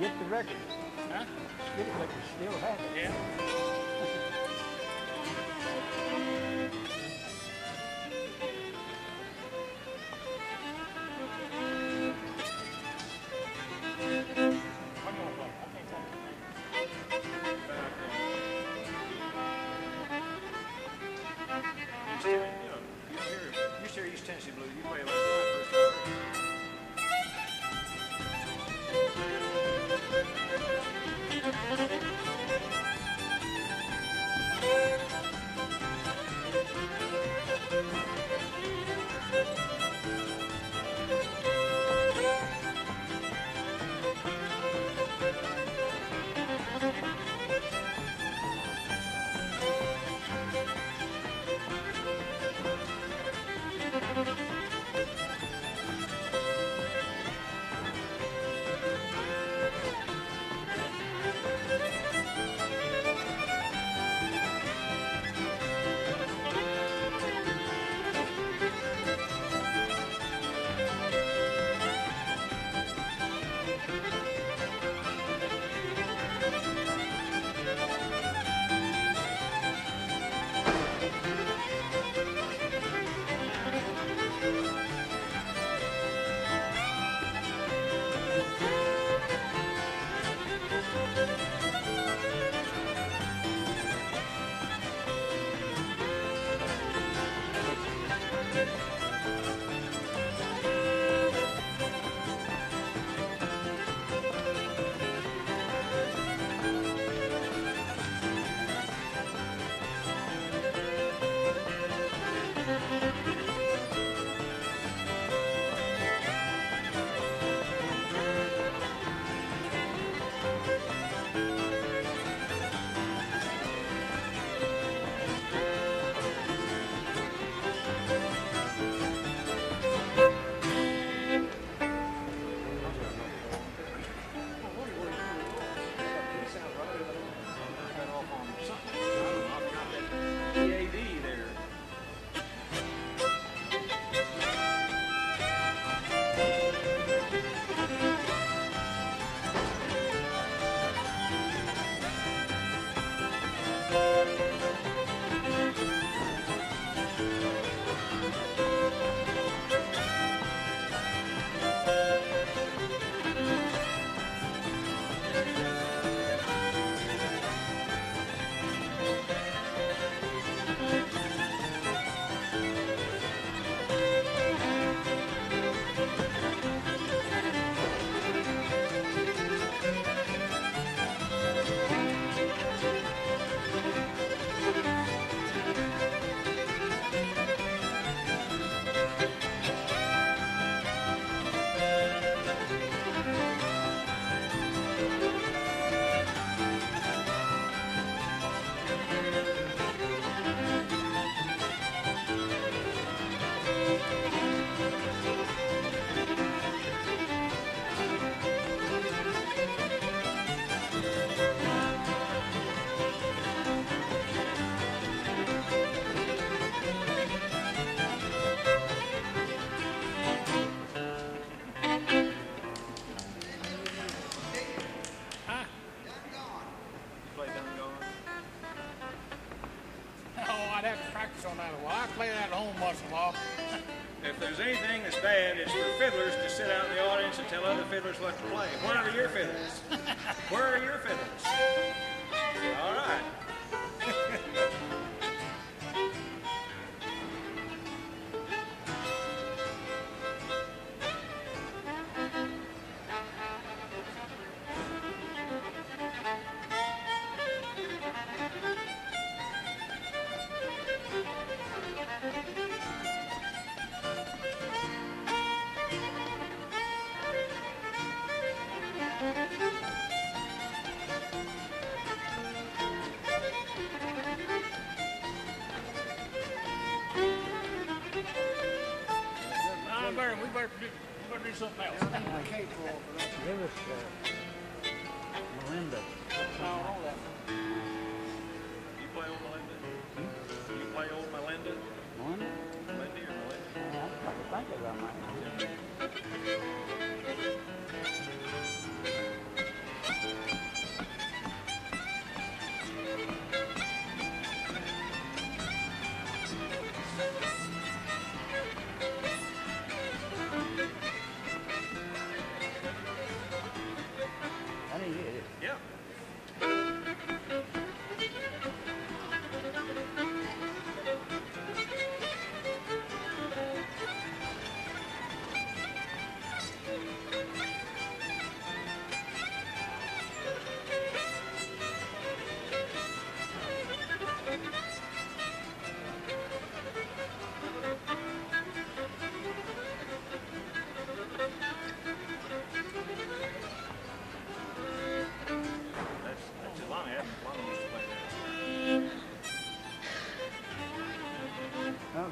Get the record. Huh? Get it, but you still have it. Yeah. You sure use Tennessee Blue. You play like that first time. If there's anything that's bad, it's for fiddlers to sit out in the audience and tell other fiddlers what to play. Where are your fiddlers? Where are your fiddlers? All right. Give us Melinda. I don't know that one.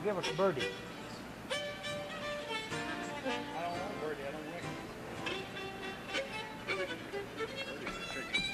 don't give us birdie. I don't want birdie, I don't win. Birdie's a tricky.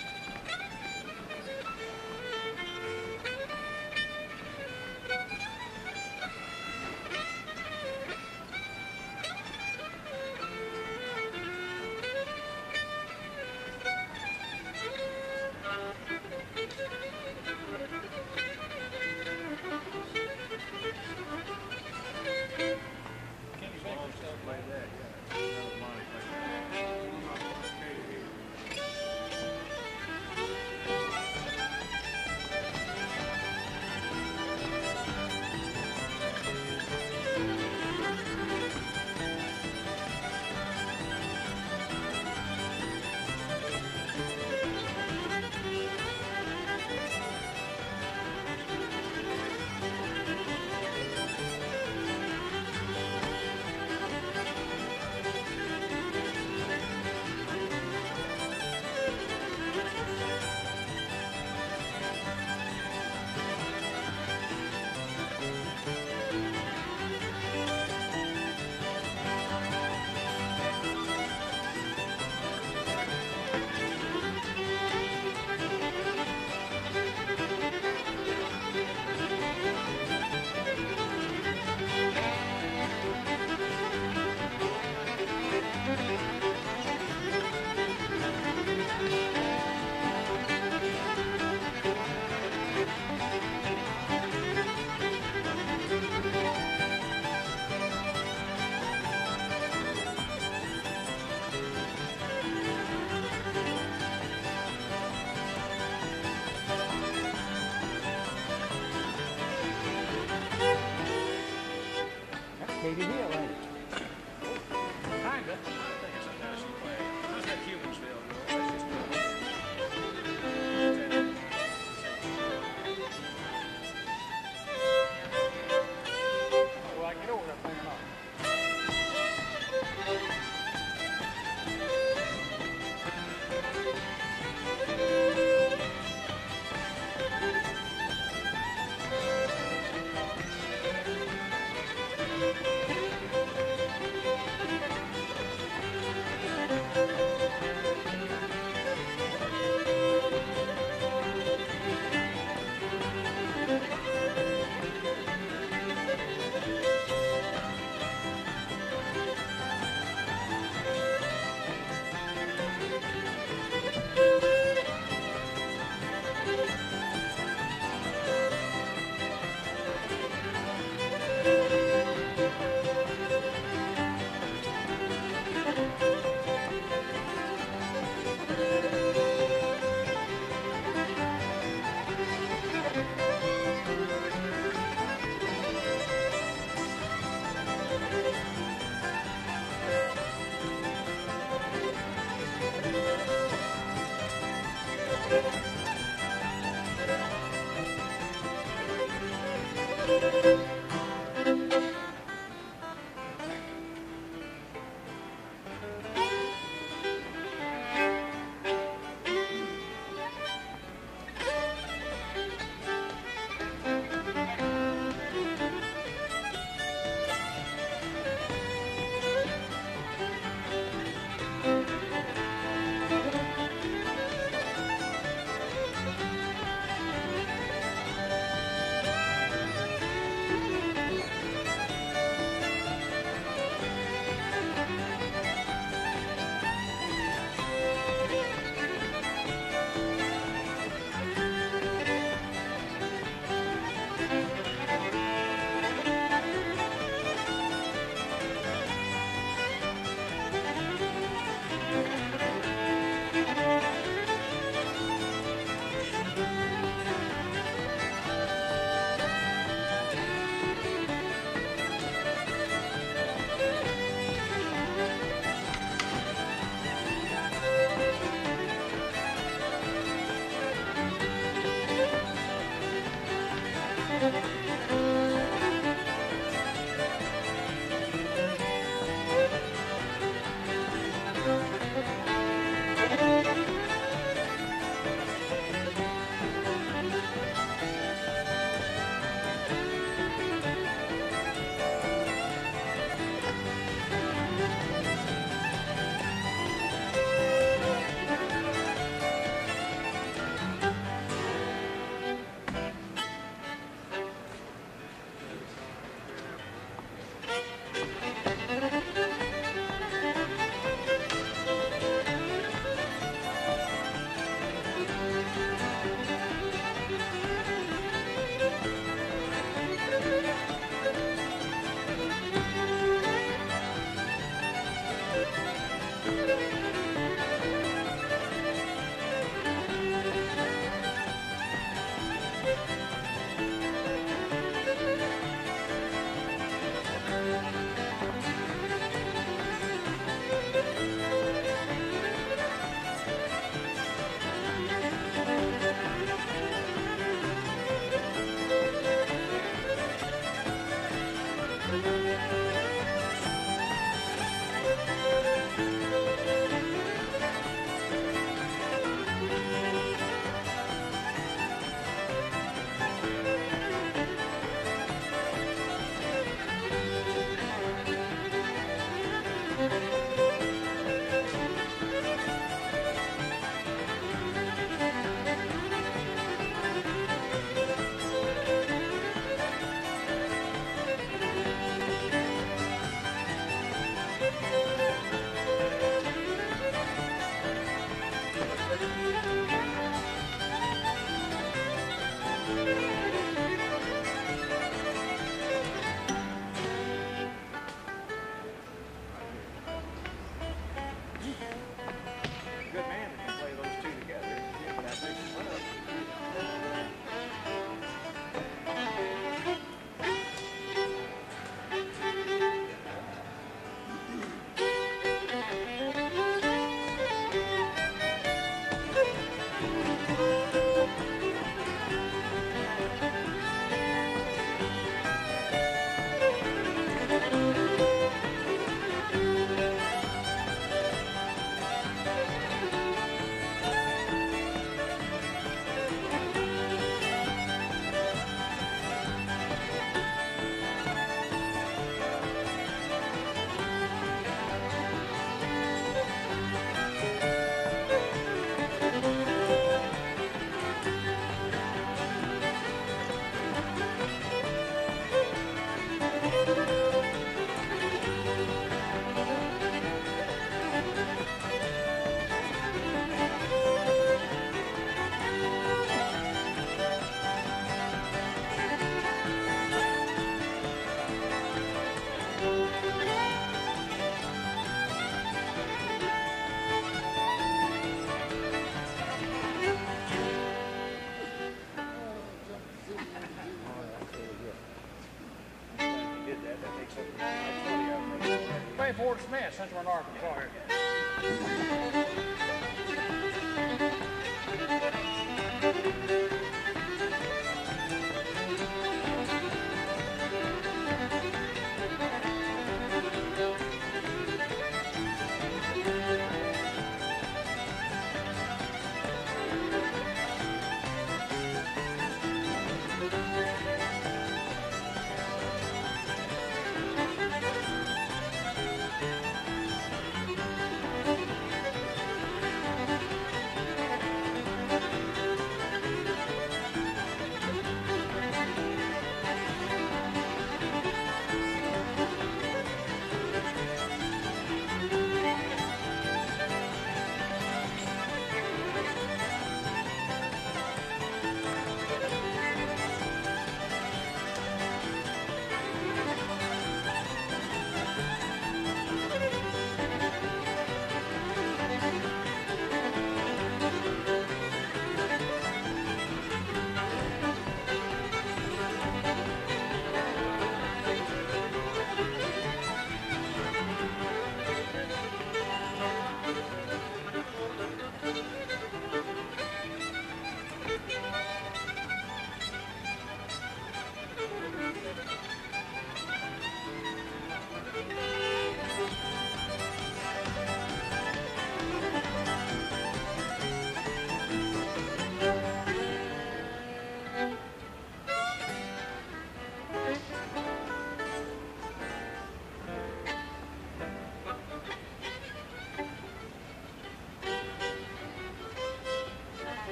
works for me since we're in Arkansas here.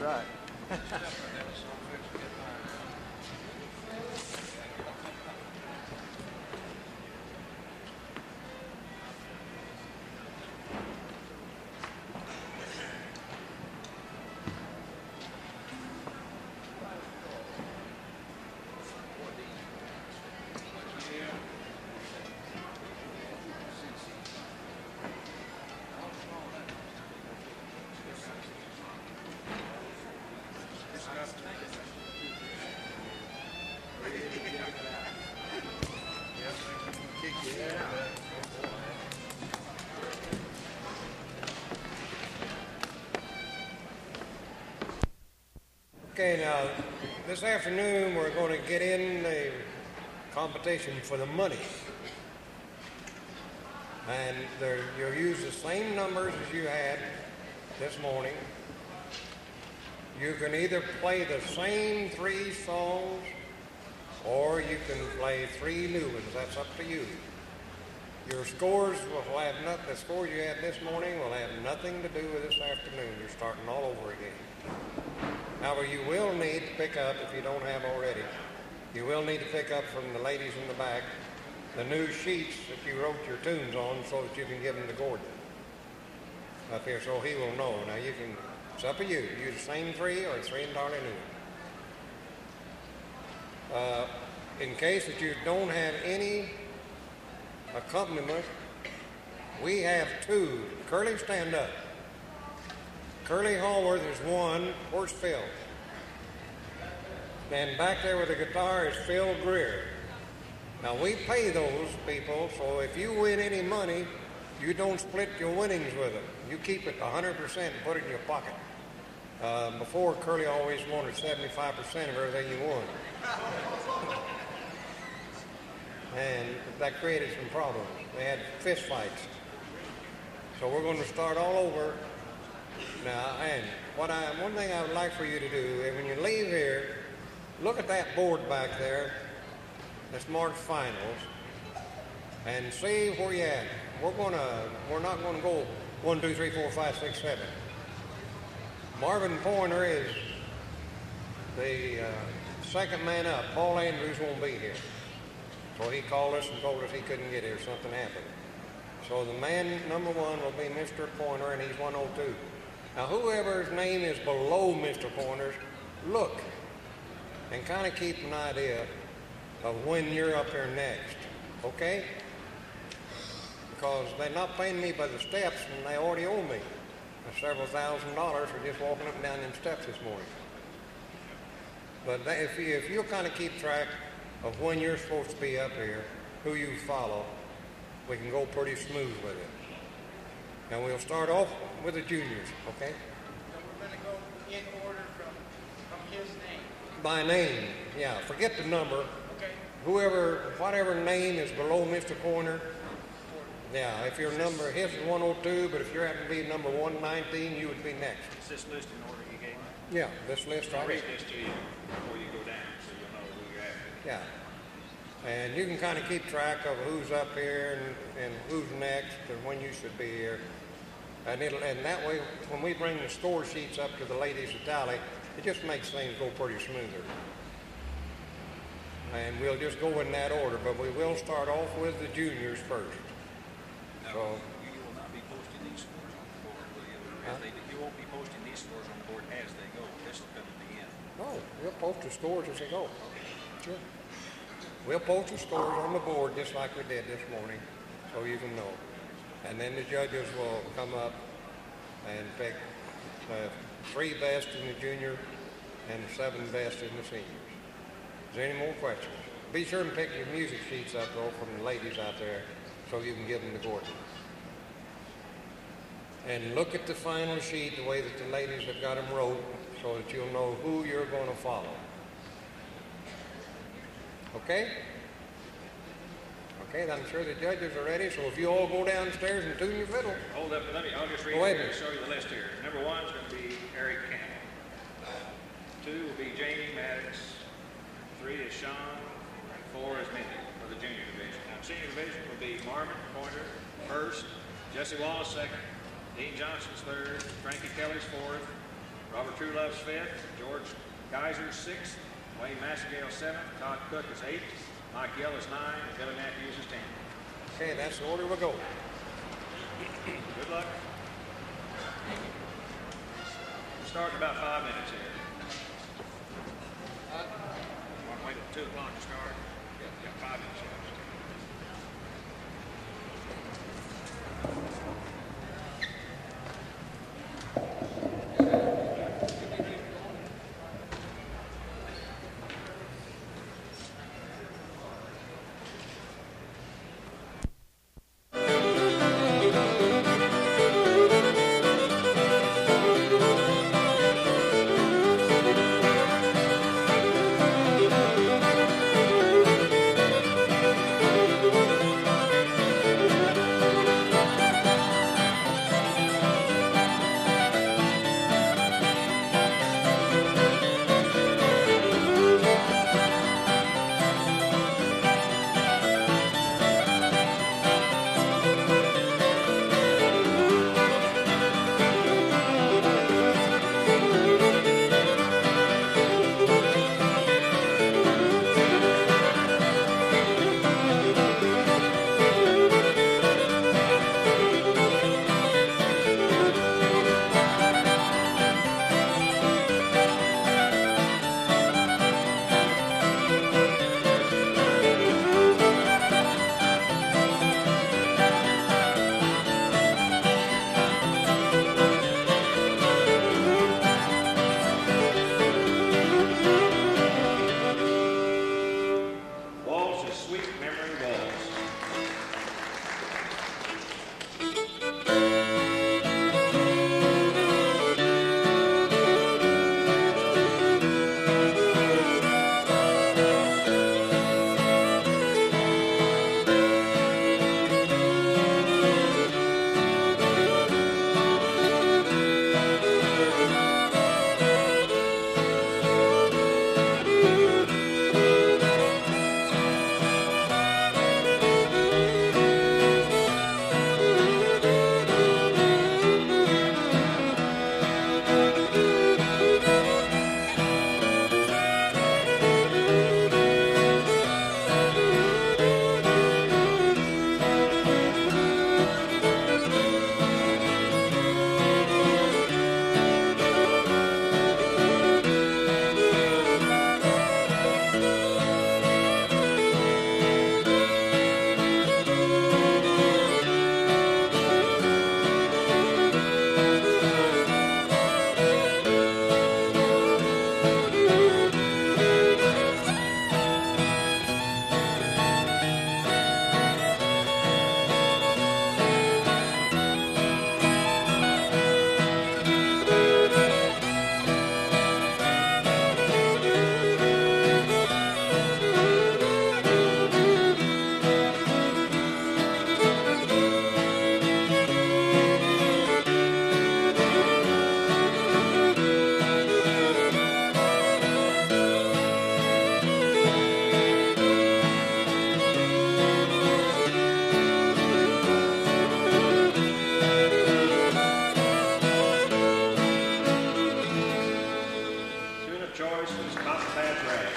Right. Okay, now, this afternoon we're going to get in a competition for the money. And you'll use the same numbers as you had this morning. You can either play the same three songs or you can play three new ones. That's up to you. Your scores will have nothing. The scores you had this morning will have nothing to do with this afternoon. You're starting all over again. However, you will need to pick up, if you don't have already, you will need to pick up from the ladies in the back the new sheets that you wrote your tunes on so that you can give them to Gordon up here so he will know. Now you can, it's up to you. Use the same three or three entirely new. In case that you don't have any accompaniment, we have two. Curly, stand up. Curly Hallworth is one, where's Phil? Then back there with the guitar is Phil Greer. Now we pay those people, so if you win any money, you don't split your winnings with them. You keep it 100% and put it in your pocket. Before, Curly always wanted 75% of everything you won. And that created some problems. They had fist fights. So we're going to start all over now. And one thing I would like for you to do, and when you leave here, look at that board back there that's marked finals and see where you're at. We're not going to go 1, 2, 3, 4, 5, 6, 7. Marvin Pointer is the second man up. Paul Andrews won't be here. So he called us and told us he couldn't get here. Something happened. So the man number one will be Mr. Pointer, and he's 102. Now, whoever's name is below Mr. Pointer's, look and kind of keep an idea of when you're up here next, okay? Because they're not paying me by the steps, and they already owe me several $1,000 for just walking up and down them steps this morning. But if you'll kind of keep track of when you're supposed to be up here, who you follow, we can go pretty smooth with it. And we'll start off with the juniors, okay? So we're going to go in order from his name. By name, yeah. Forget the number. Okay. Whatever name is below Mr. Pointer. Yeah, if your number, his is 102, but if you happen to be number 119, you would be next. Is this list in order you gave me? Yeah, this list. I'll read this to you before you go down, so you'll know who you're after. Yeah. And you can kind of keep track of who's up here and who's next and when you should be here. And that way, when we bring the score sheets up to the ladies at tally, it just makes things go pretty smoother. And we'll just go in that order, but we will start off with the juniors first. Now, so, you will not be posting these scores on the board, will you? You won't be posting these scores on the board as they go. This will come at the end. No, we'll post the scores as they go. Okay. Sure. We'll post the scores on the board just like we did this morning, so you can know. And then the judges will come up and pick three best in the junior and 7 best in the seniors. Is there any more questions? Be sure and pick your music sheets up, though, from the ladies out there so you can give them to Gordon. And look at the final sheet the way that the ladies have got them wrote so that you'll know who you're going to follow. Okay? Okay, I'm sure the judges are ready, so if you all go downstairs and tune your fiddle. Hold up, I'll just read it and show you the list here. Number 1 is going to be Eric Campbell. 2 will be Jamie Maddox. 3 is Sean, and 4 is Mindy for the junior division. Now, the senior division will be Marvin Pointer first, Jesse Wallace second, Dean Johnson's third, Frankie Kelly's fourth, Robert Trulove's fifth, George Geisser sixth, Wayne Massengale seventh, Todd Cook is eighth, Mike Yell is 9, and Billy Matthews is 10. Okay, that's the order we'll go. Good luck. We'll start in about 5 minutes here. Want to wait till 2 o'clock to start? Yeah, you got 5 minutes left. choice was not bad rag.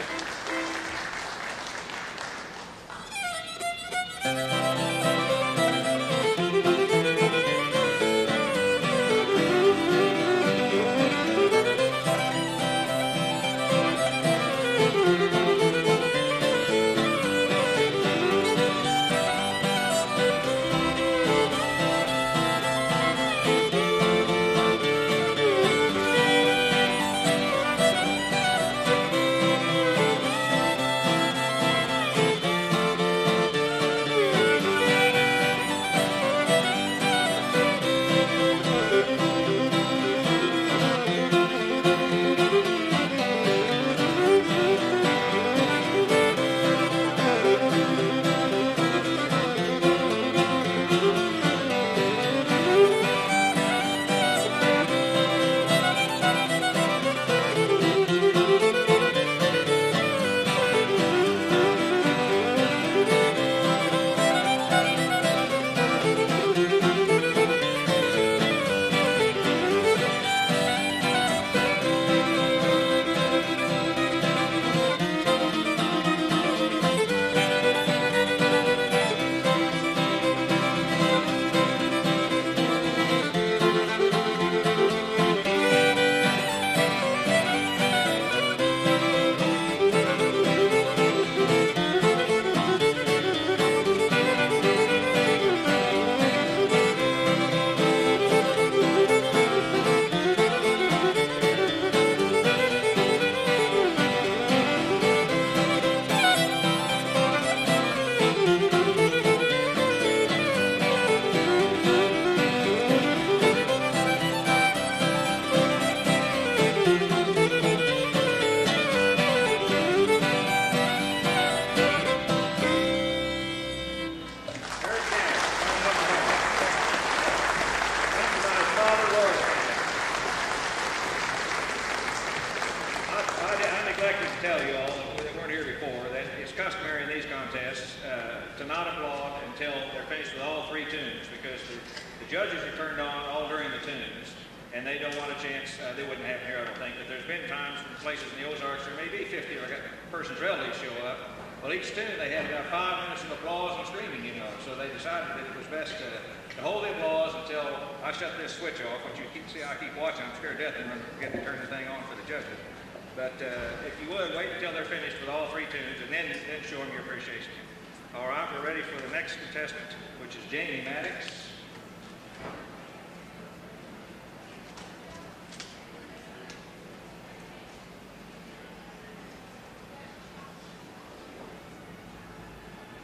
Jamie Maddox.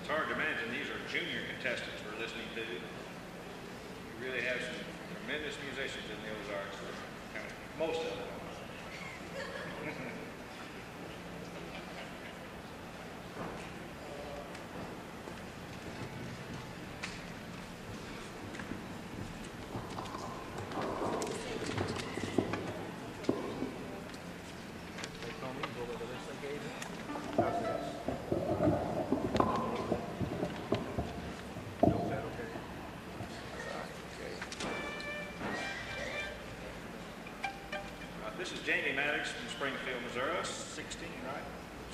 It's hard to imagine these are junior contestants we're listening to. We really have some tremendous musicians in the Ozarks. Most of them. Jamie Maddox from Springfield, Missouri, 16, right?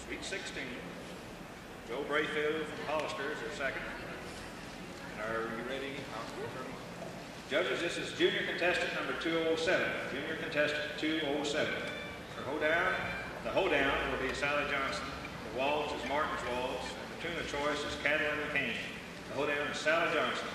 Sweet 16. Joe Brayfield from Hollister is their second. And are you ready? Judges, this is junior contestant number 207. Junior contestant 207. The hoedown will be Sally Johnson. The waltz is Martin's Waltz. The tune of choice is Cattle in the Cane. The hoedown is Sally Johnson.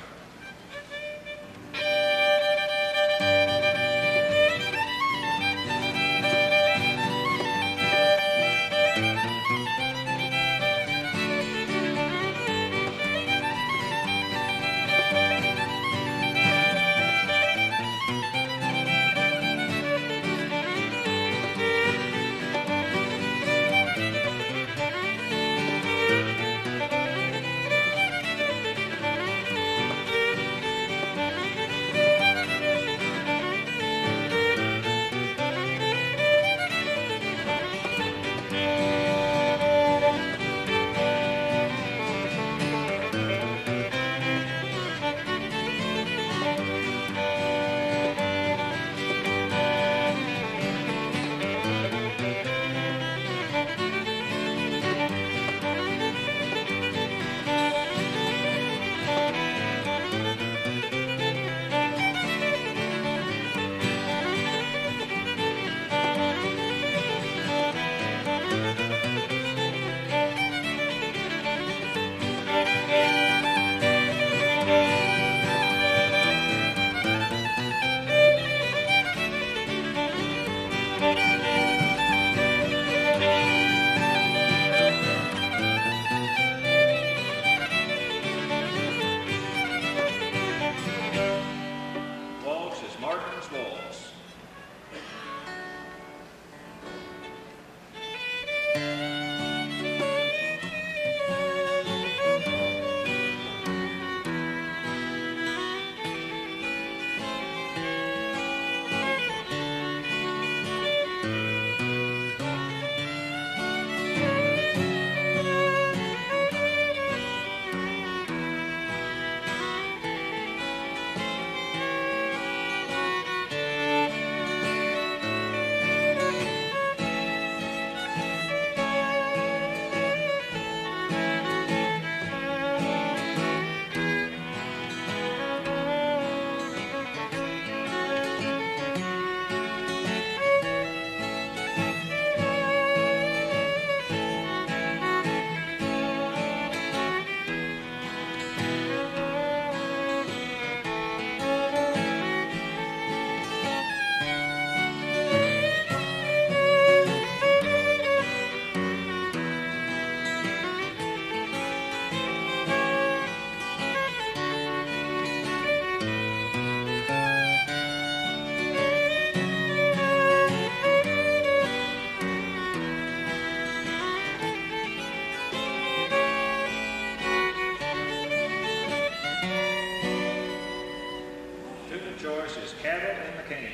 Cane.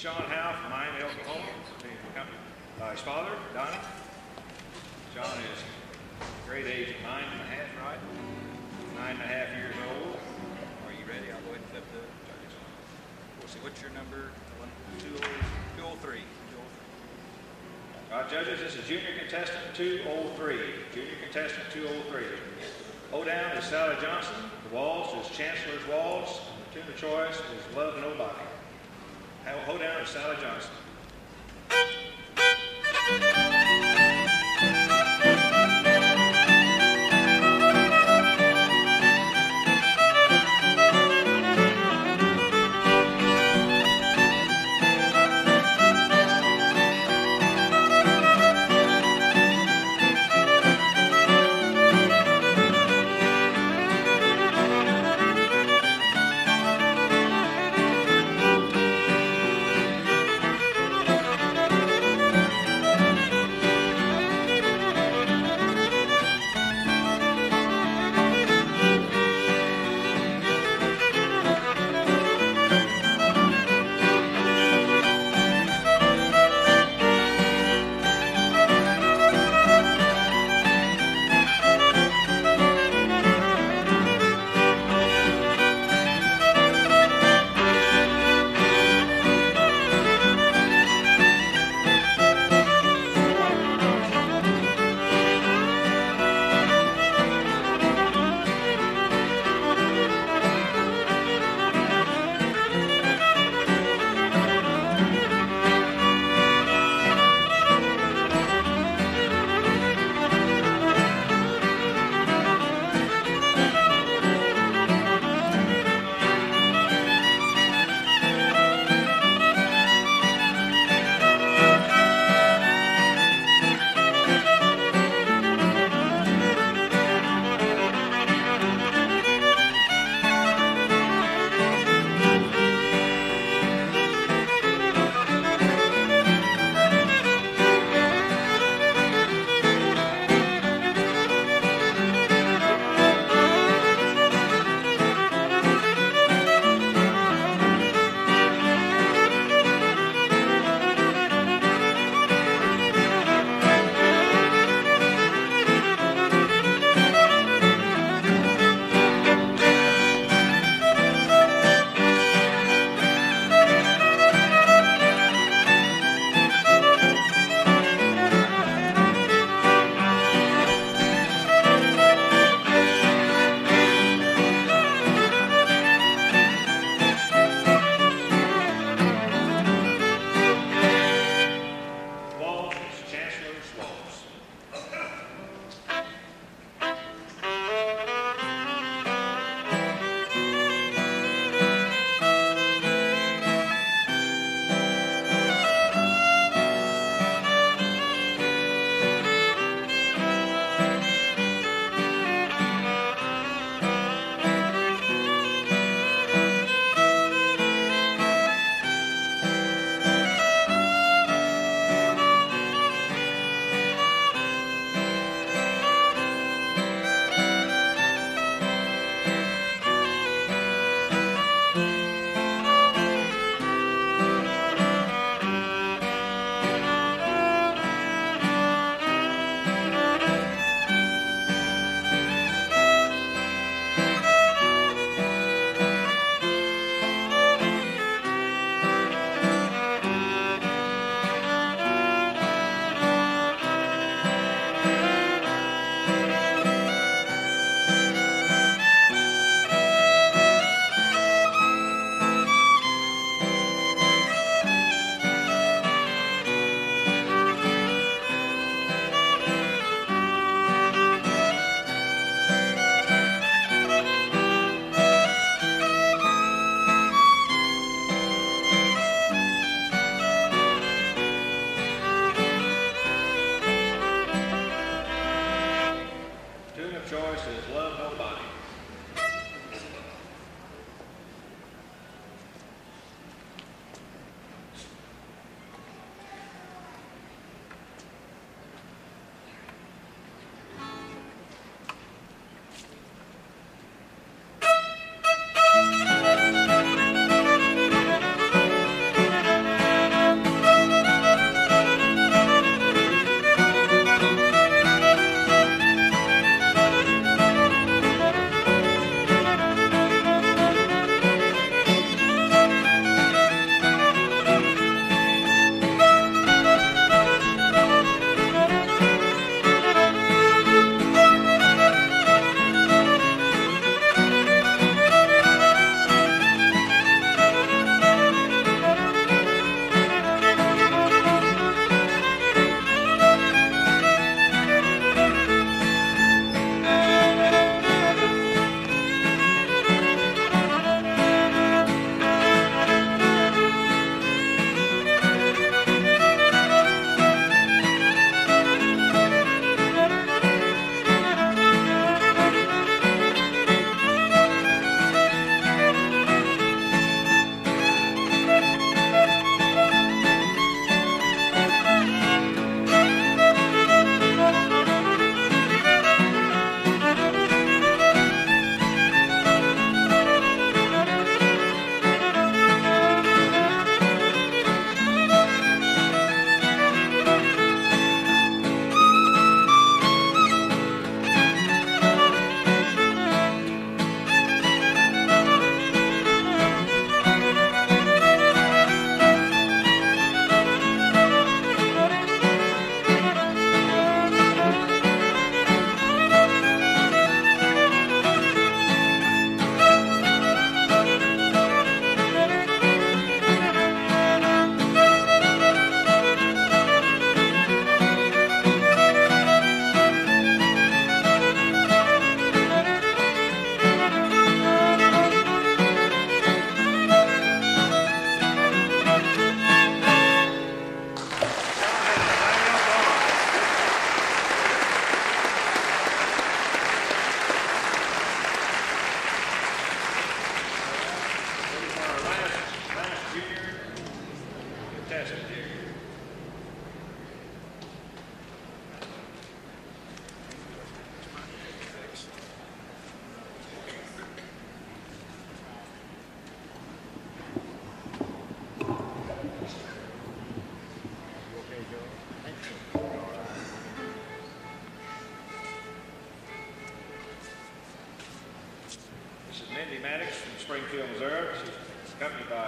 Sean Howe from Miami, Oklahoma, being accompanied by his father, Donnie. Sean is a great age of 9 1/2, right? 9 1/2 years old. Are you ready? I'll go ahead and flip the judges. We'll see. What's your number? 203. All right, judges, this is junior contestant 203. Junior contestant 203. Hoedown is Sally Johnson. The waltz is Chancellor's Waltz. The tune of choice is Love Nobody. Hold down to Sally Johnson.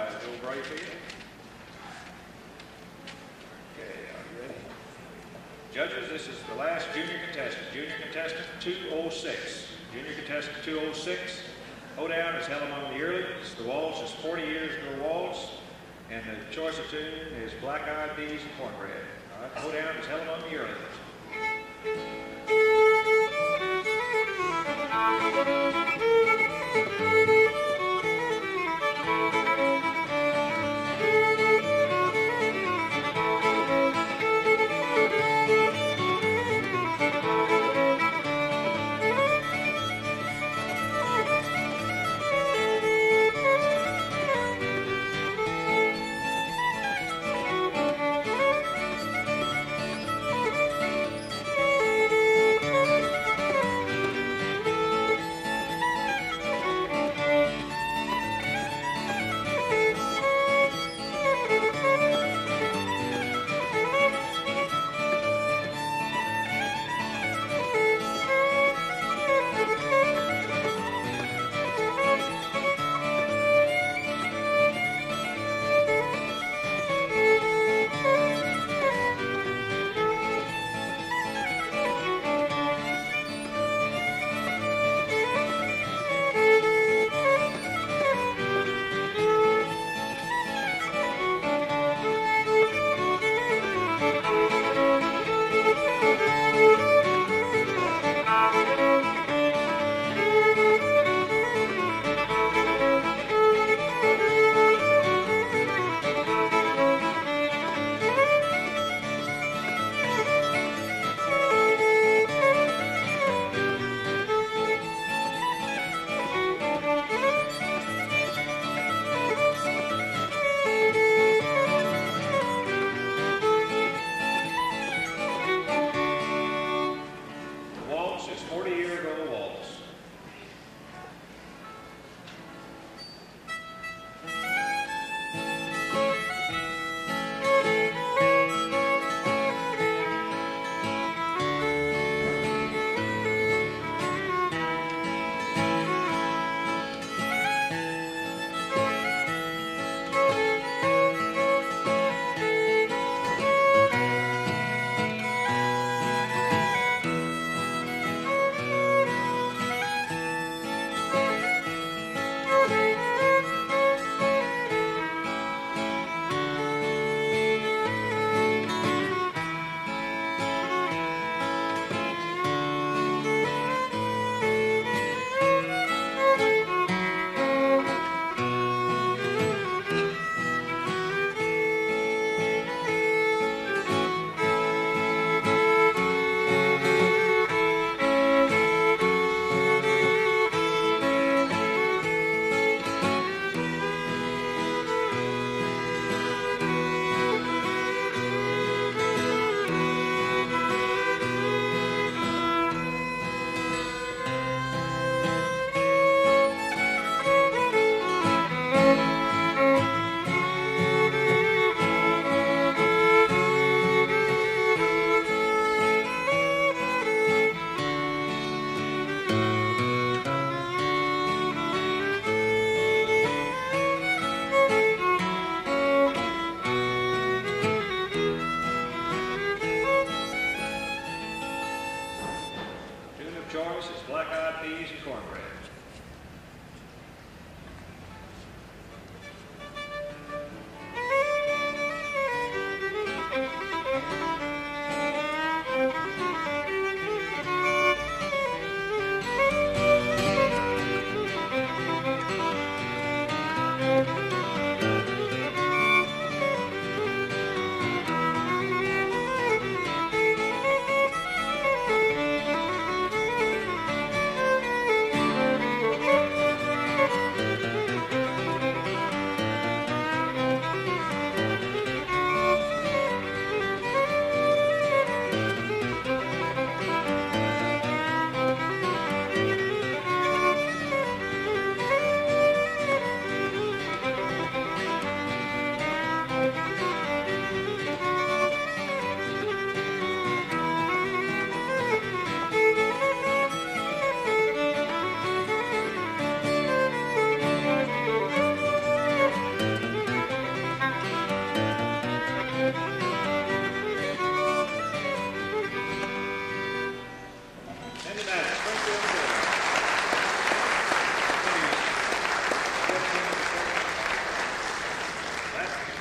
by Joe Brayfield. Okay, are you ready? Judges, this is the last junior contestant. Junior contestant 206. Junior contestant 206. Hoedown is held among the earliest. The waltz is 40 Years No Waltz. And the choice of tune is Black Eyed Peas and Cornbread. All right, hoedown is held among the earliest.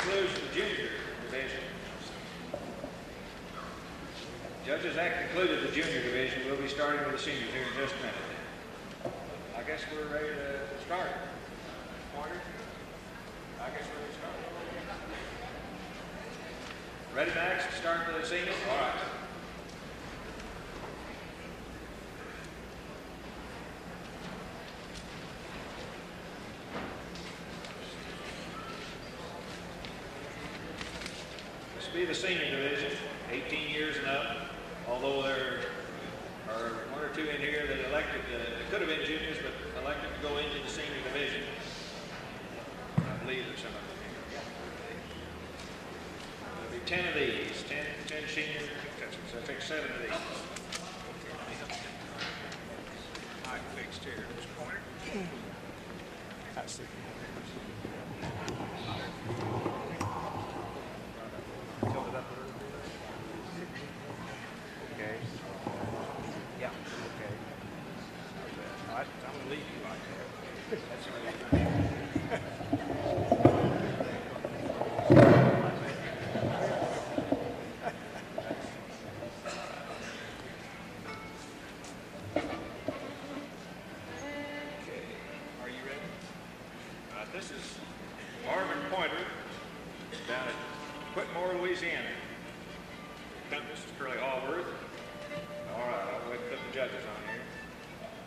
concludes the junior division. Judges, that concluded the junior division. We'll be starting with the seniors here in just a minute. I guess we're ready to start. Pointer? I guess we're ready to start. Ready, Max, to start with the seniors? All right. Be the senior division, 18 years and up, although there are one or two in here that elected, they could have been juniors, but elected to go into the senior division. I believe there's some of them here. There'll be 10 of these, 10 seniors, I think 7 of these. I fixed here, Mr. Pointer. I see.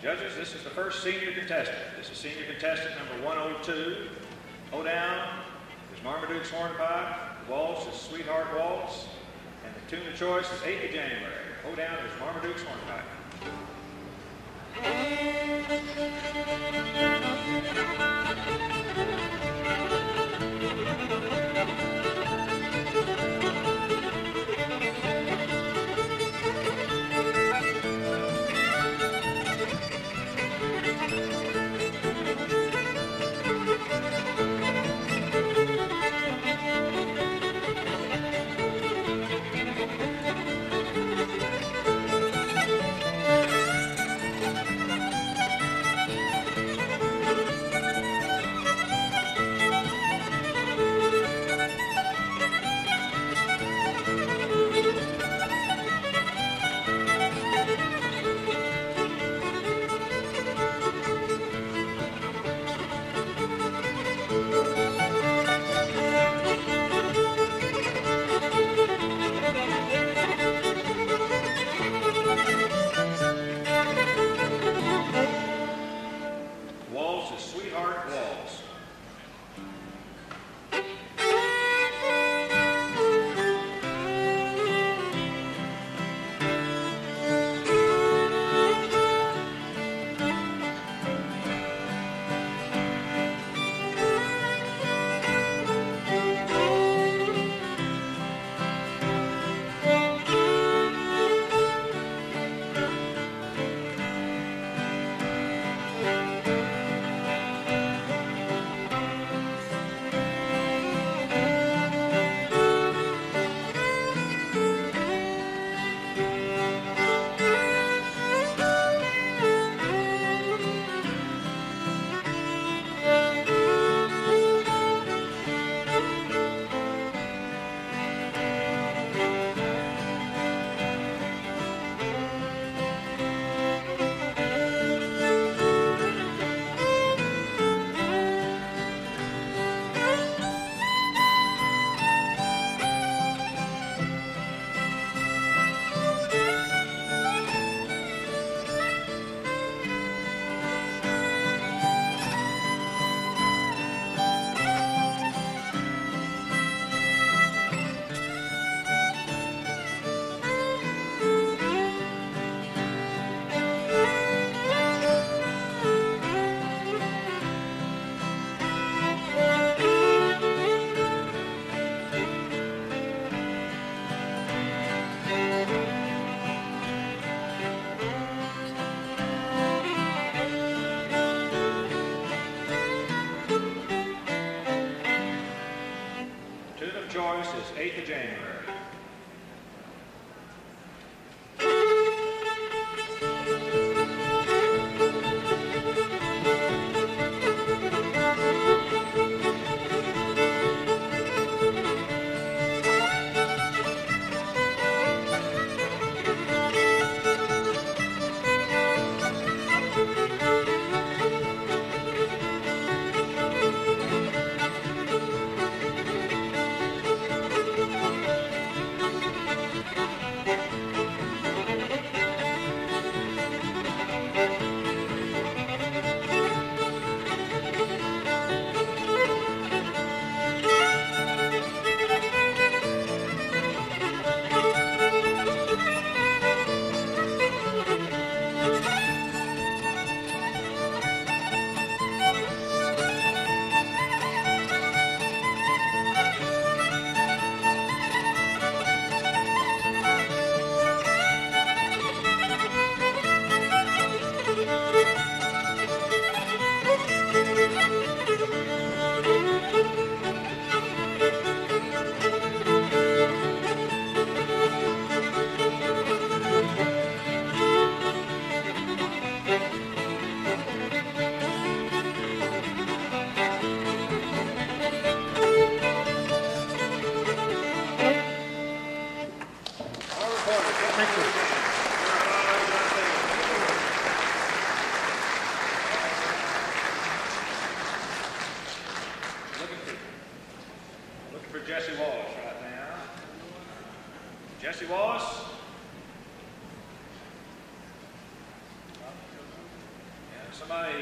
Judges, this is the first senior contestant. This is senior contestant number 102. Down is Marmaduke's Hornpipe, the waltz is Sweetheart Waltz, and the tune of choice is 8th of January. Down is Marmaduke's Hornpipe. Choice is 8th of January. Thank you. Looking for Jesse Wallace right now. Jesse Wallace. Yeah, somebody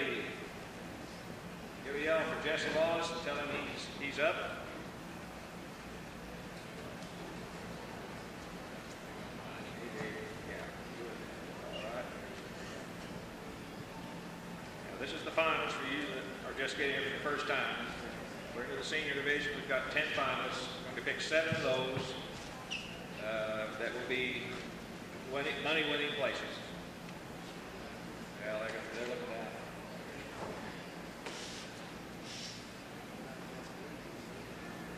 give a yell for Jesse Wallace and tell him he's up. Finalists for you that are just getting here for the first time. We're into the senior division. We've got 10 finalists. We're going to pick 7 of those that will be money-winning places. Yeah, they're looking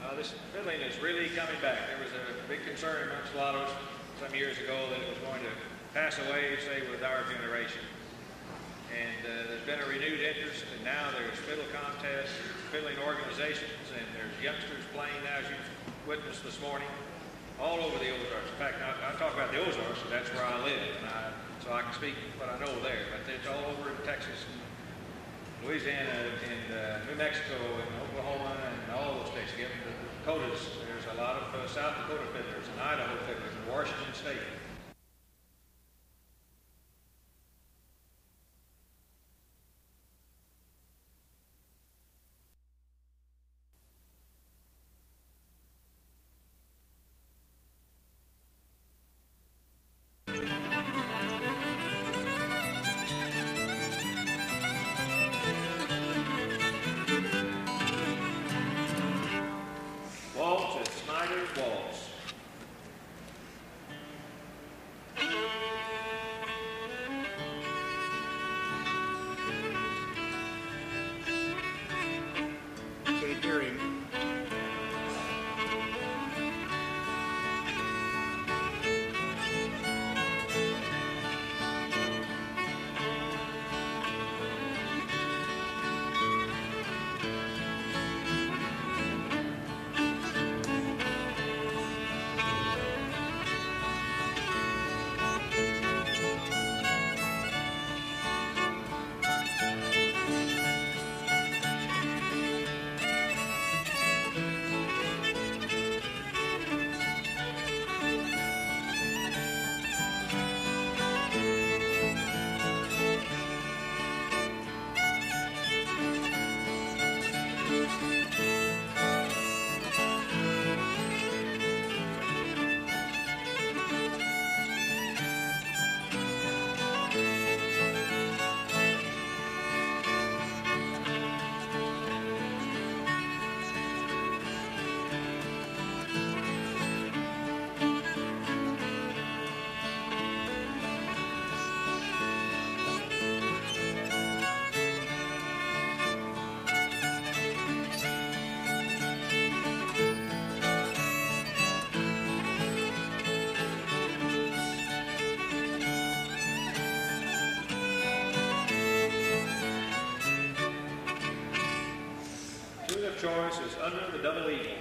down. This fiddling is really coming back. There was a big concern amongst a lot of us some years ago that it was going to pass away, say, with our generation. And there's been a renewed interest, and now there's fiddle contests, fiddling organizations, and there's youngsters playing now, as you witnessed this morning, all over the Ozarks. In fact, I talk about the Ozarks, so that's where I live, and so I can speak what I know there. But it's all over in Texas, and Louisiana, and New Mexico, and Oklahoma, and all those states. Again, the Dakotas, there's a lot of South Dakota fiddlers, and Idaho fiddlers, and Washington State. Choice is Under the Double Eagle.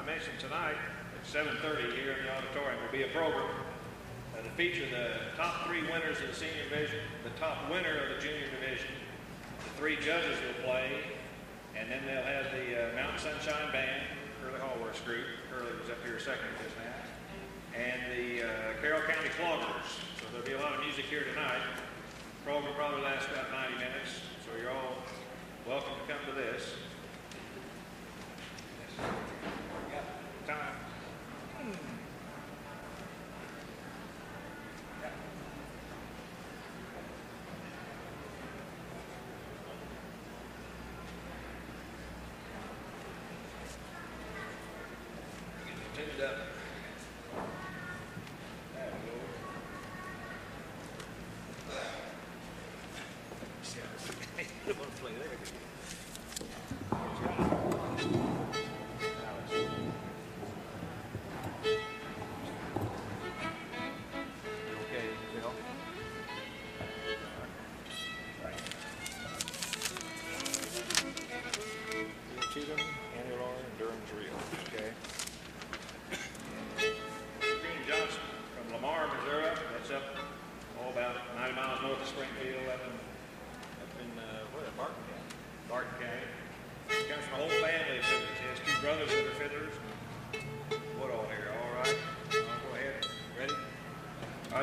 I mentioned tonight at 7:30 here in the auditorium will be a program to feature the top three winners of the senior division, the top winner of the junior division. The three judges will play, and then they'll have the Mount Sunshine Band, Curly Hallworth's group. Curly was up here second just now, and the Carroll County Cloggers. So there'll be a lot of music here tonight. The program probably lasts about 90 minutes, so you're all welcome to come to this. Time.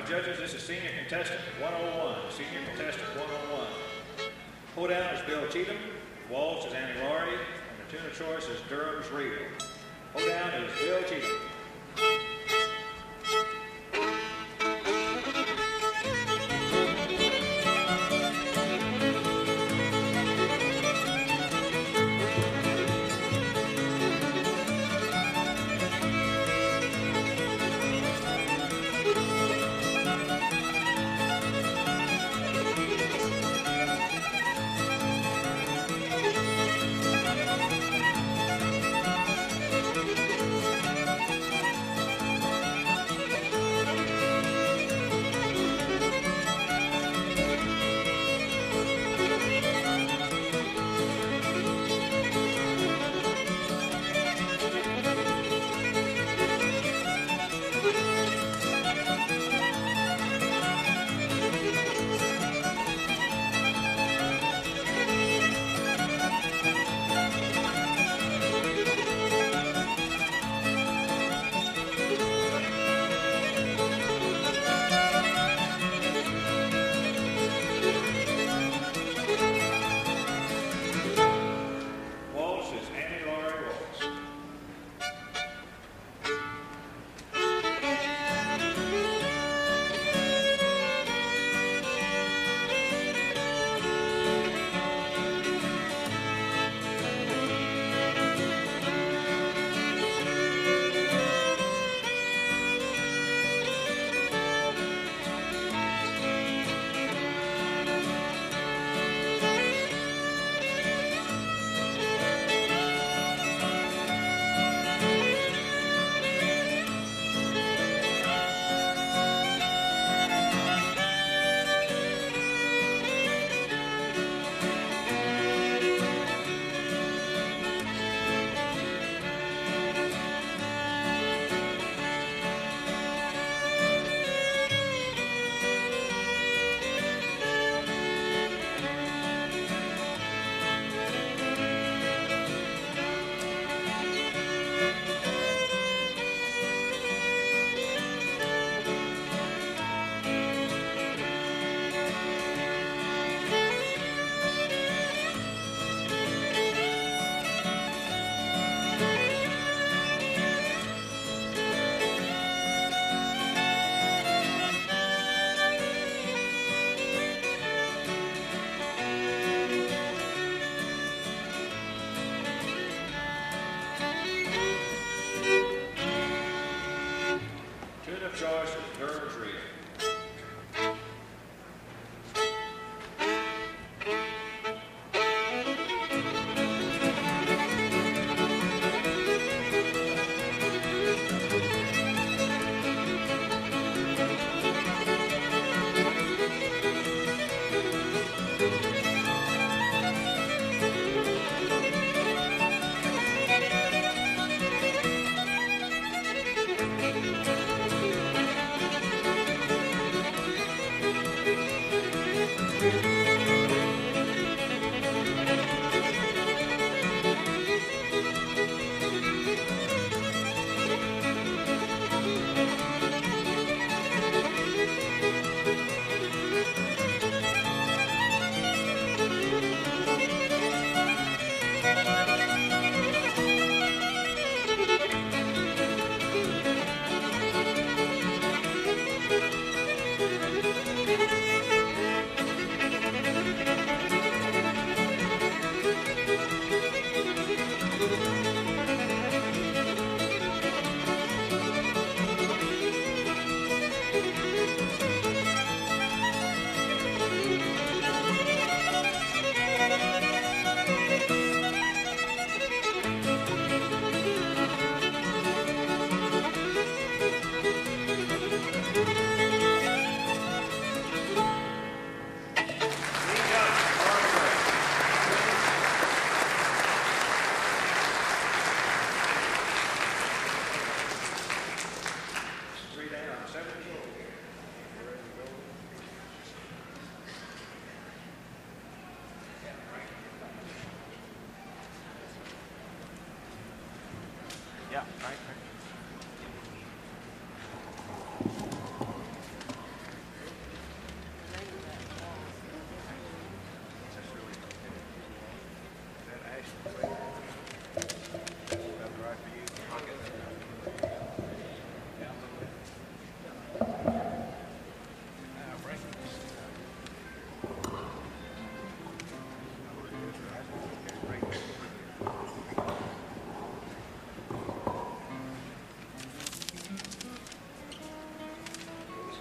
Judges, this is Senior Contestant 101. Senior Contestant 101. Hoedown is Bill Cheatham. Waltz is Annie Laurie. And the tune of choice is Durham's Reel. Hoedown is Bill Cheatham.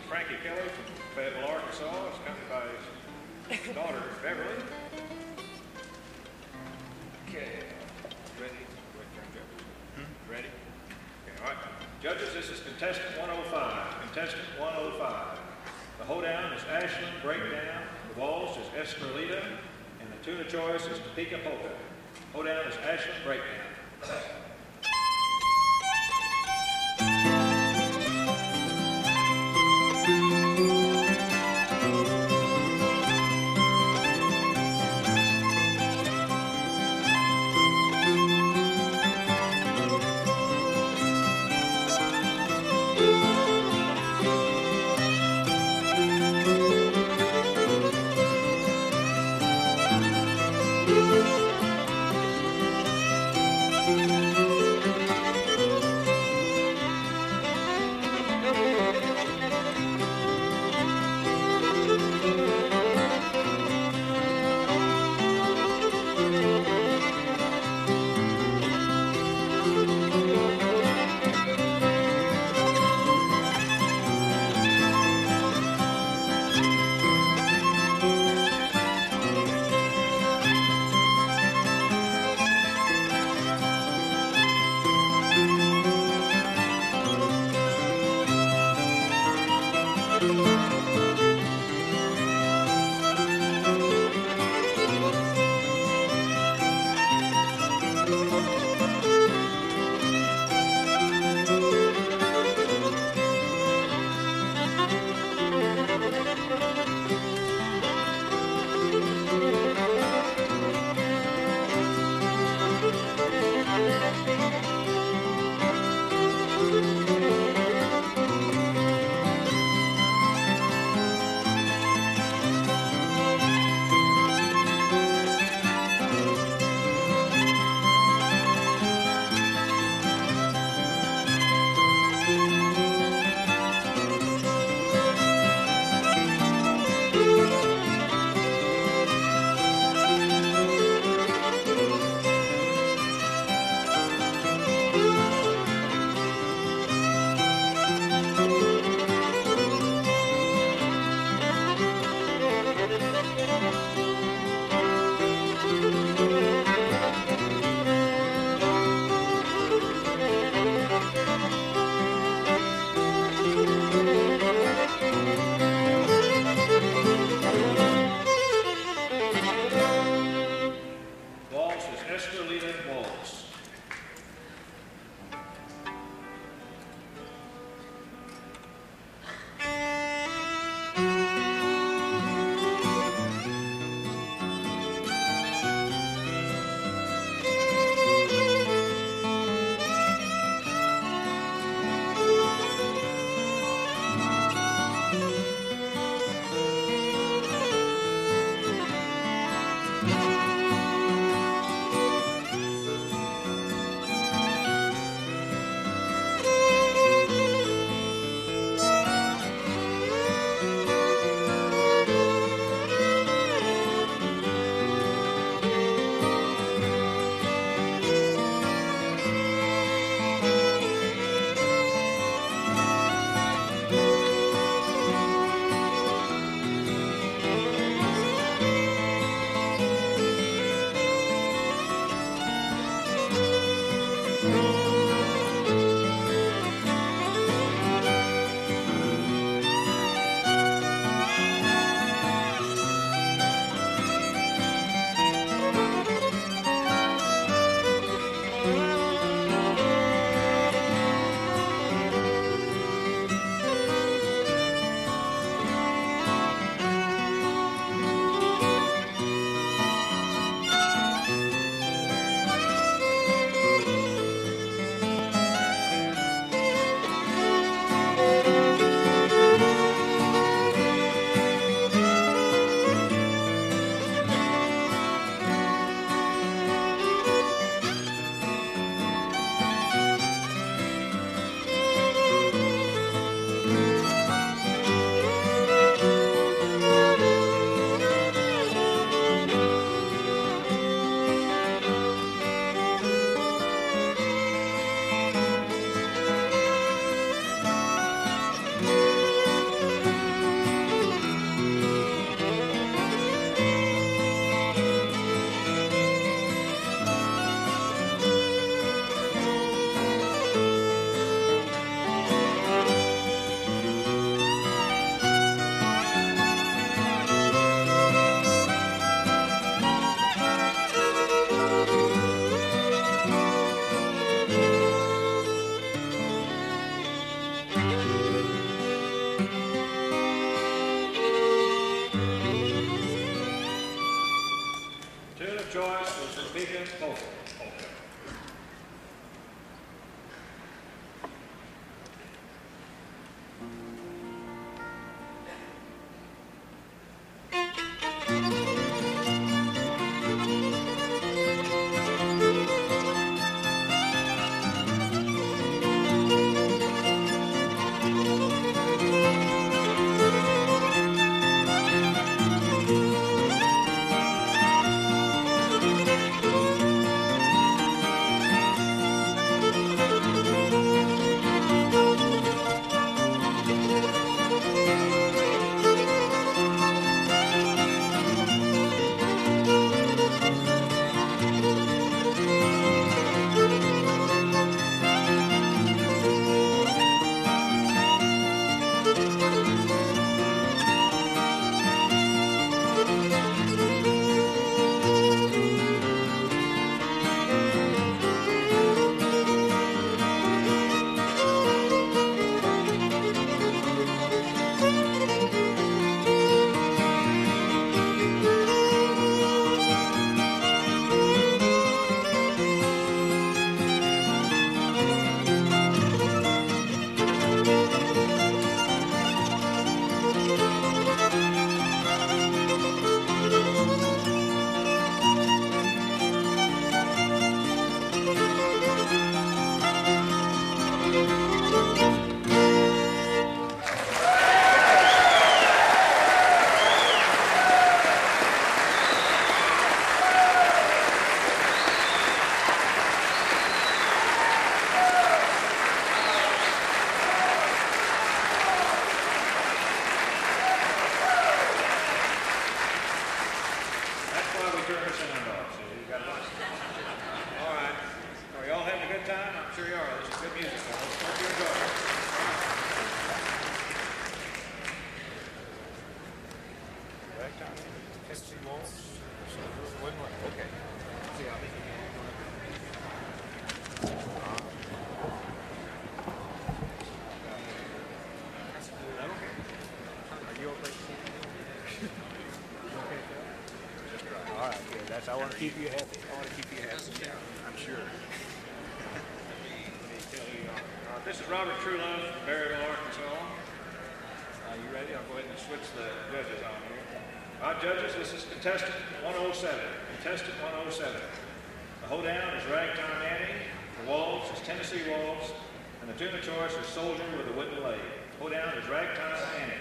Frankie Kelly from Fayetteville, Arkansas, is accompanied by his daughter, Beverly. Okay, ready? Ready? Okay, all right. Judges, this is contestant 105. Contestant 105. The hoedown is Ashland Breakdown, the waltz is Esmeralda, and the tune of choice is Topeka Polka. Hoedown is Ashland Breakdown. This is Robert Trulove from Berryville, Arkansas. You ready? I'll go ahead and switch the judges on here. Our judges, this is contestant 107. Contestant 107. The hoedown is Ragtime Annie. The waltz is Tennessee Waltz. And the tune of choice is Soldier with a Wooden Leg. Hoedown is Ragtime Annie.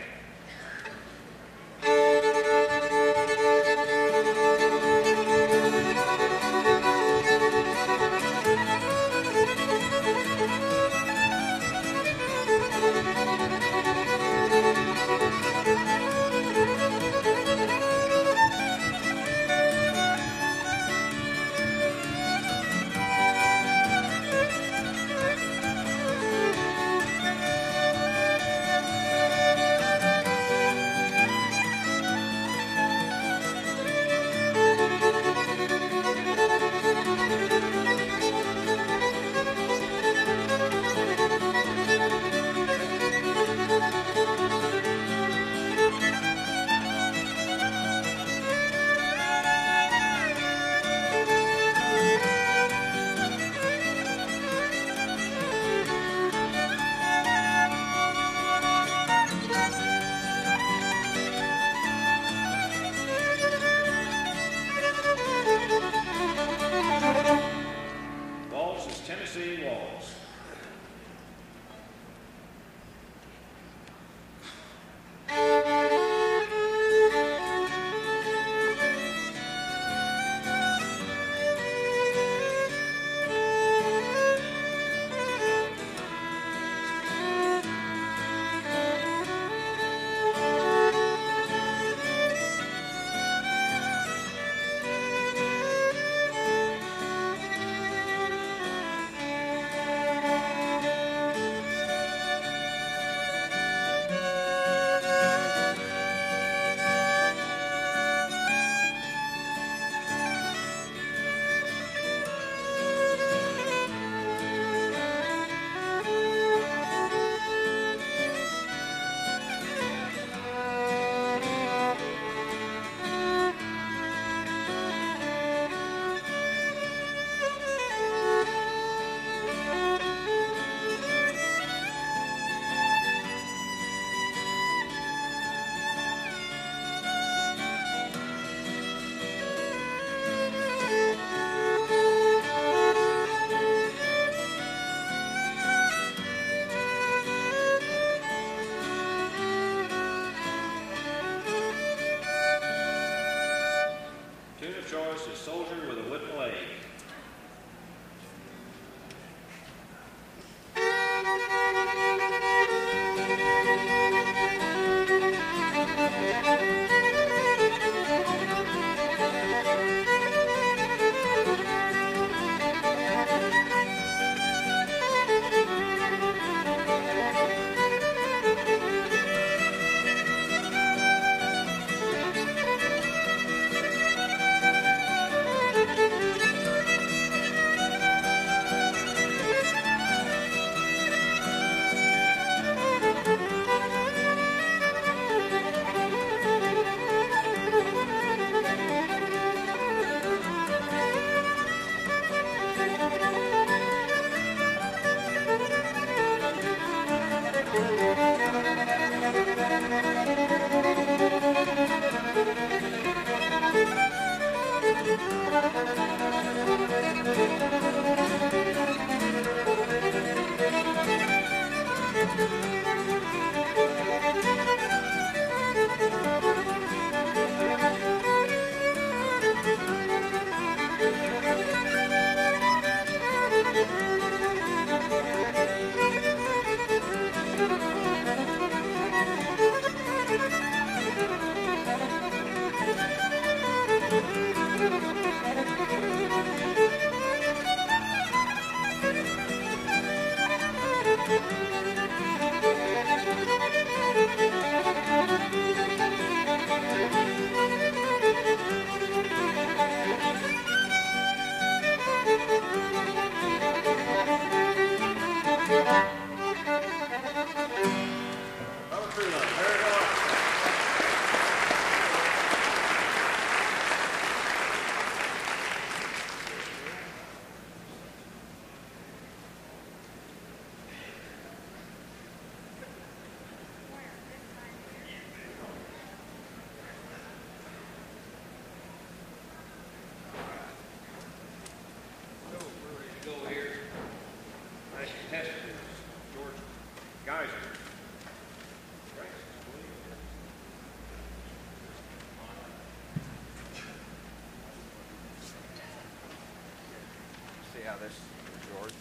this is for George.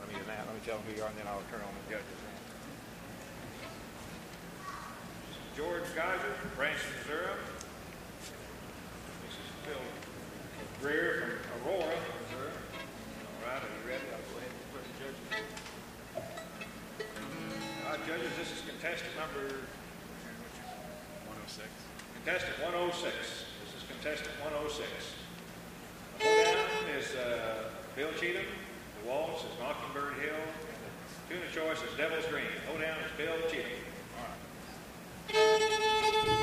Let me tell them who you are, and then I'll turn on the judges. George Geisser from Branson, Missouri. This is Phil Greer from Aurora, Missouri. All right, are you ready? I'll go ahead and put the judges in. All right, judges, this is contestant number 106. Contestant 106. This is contestant 106. Down is Bill Cheatham. The waltz is Mockingbird Hill. The tune of choice is Devil's Green. Hoedown is Bill Cheatham. All right.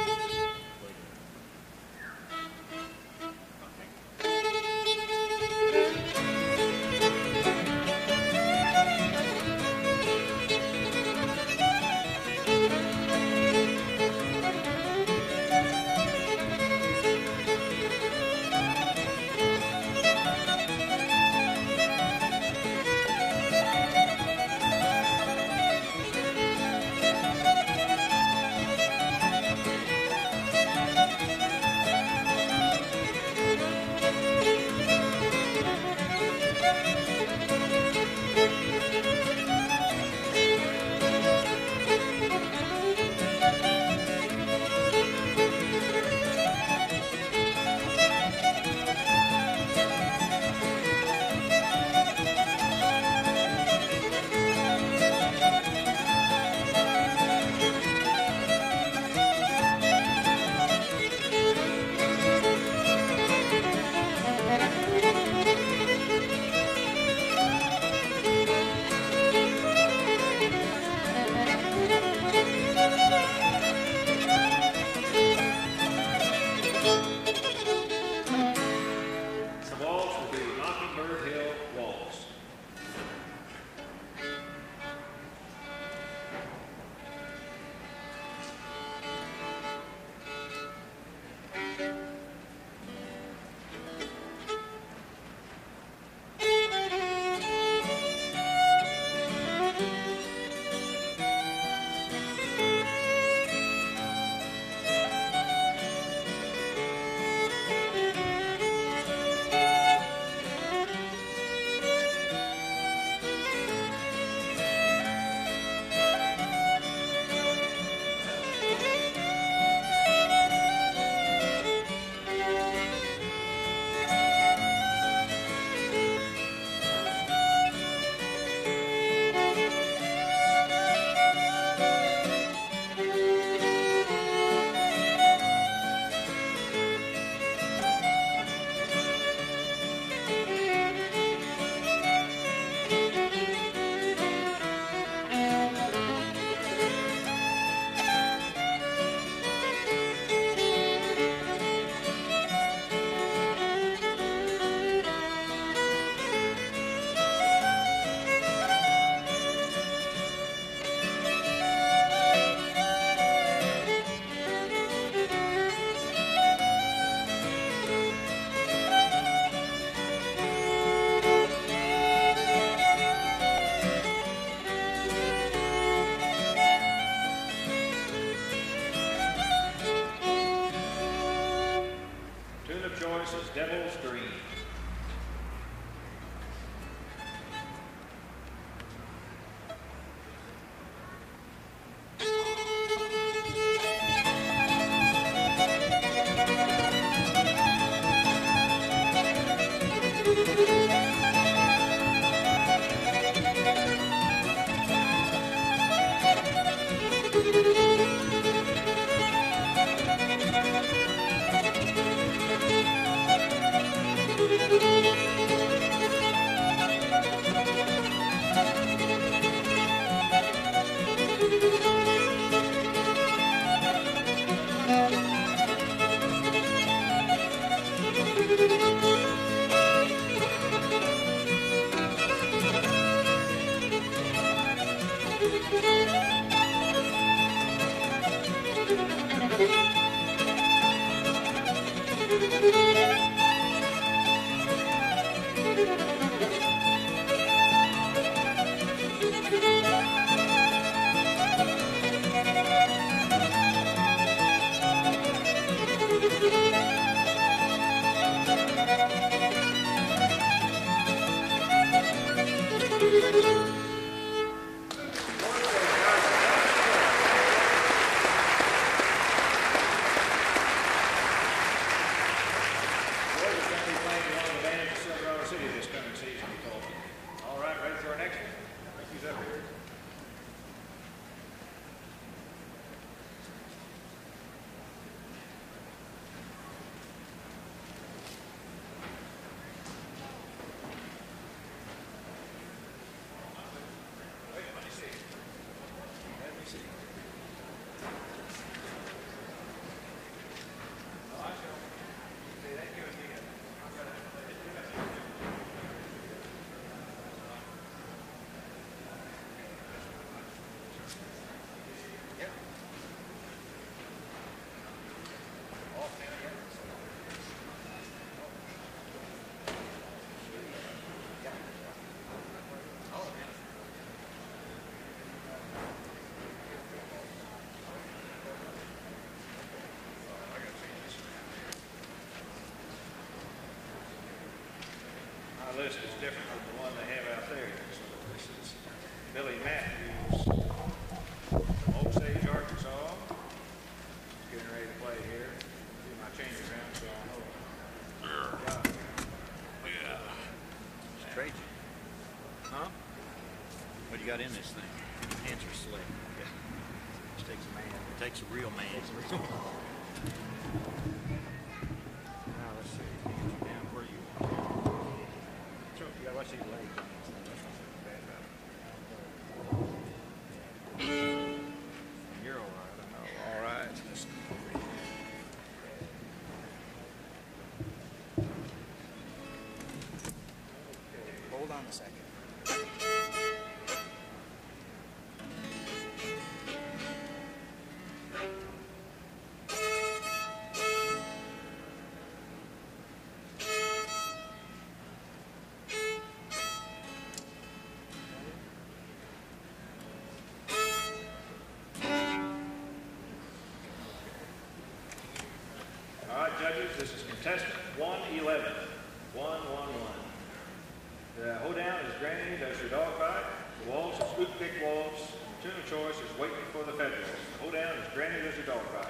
Devil's Green. right? I think he's up here. List is different from the one they have out there. So this is Billy Matthews from Oak Sage, Arkansas. He's getting ready to play here. Do my changes around so I know. Sure. Yeah. It's Trajan. Huh? What do you got in this thing? Answer select. Yeah. This takes a man. It takes a real man. Now let's see. Get you down where you want. Yeah, I see your legs. You're all right, I know. All right. Listen. Okay, hold on a second. Judges, this is contestant 111. 111. The hoedown is granted as your dog fight. The waltz is scoop pick waltz. The tune of choice is waiting for the federals. The hoedown is granted as your dog fight.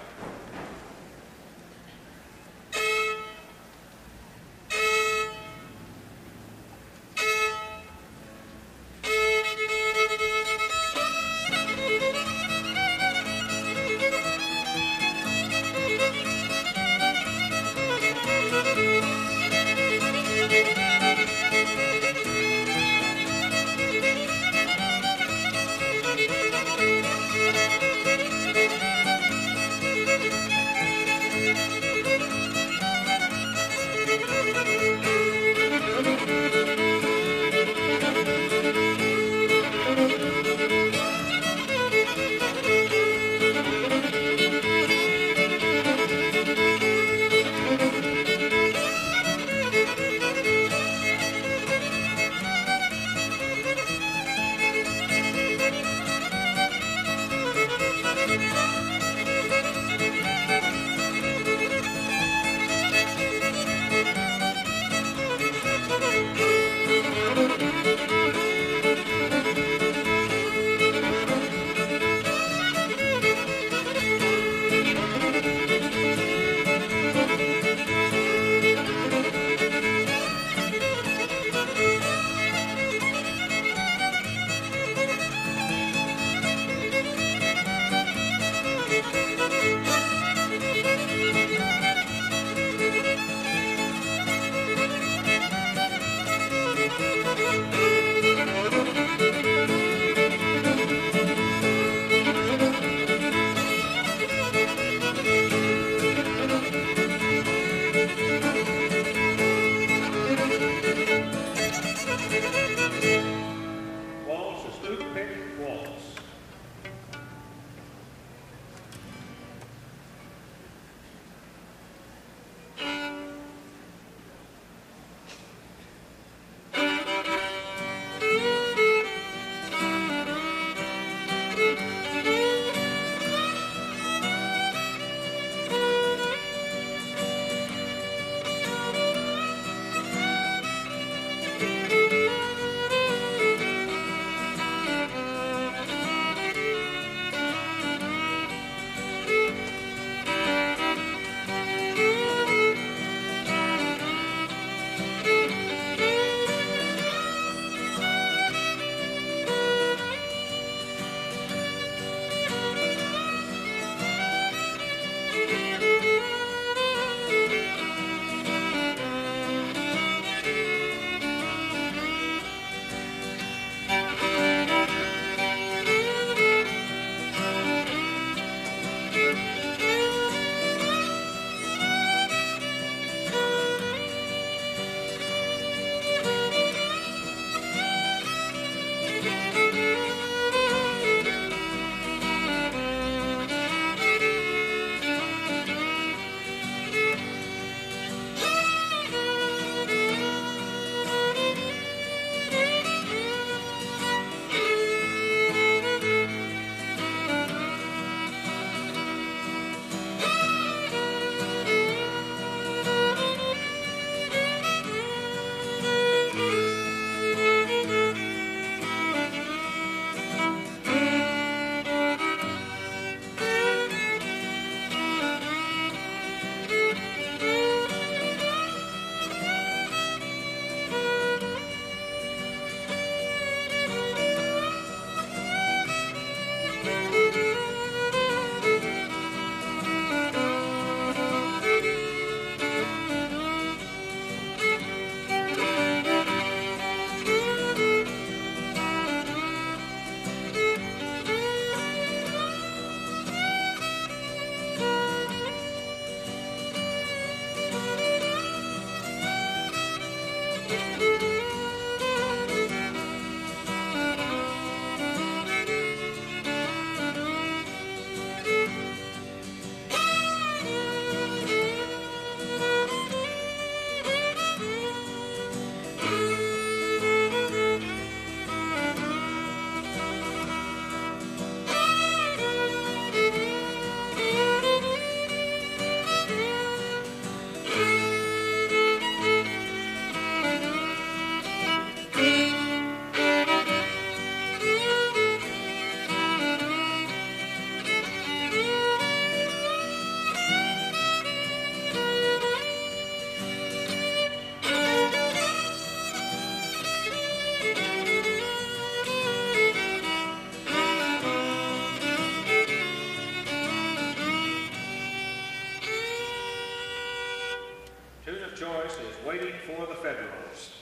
choice is Waiting for the Federalists.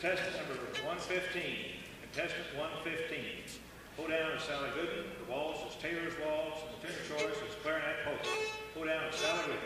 Contestant number 115. Contestant 115. Hoedown is Sally Goodman. The waltz is Taylor's Waltz. And the tenor choice is Clarinet Polka. Hoedown is Sally Goodman.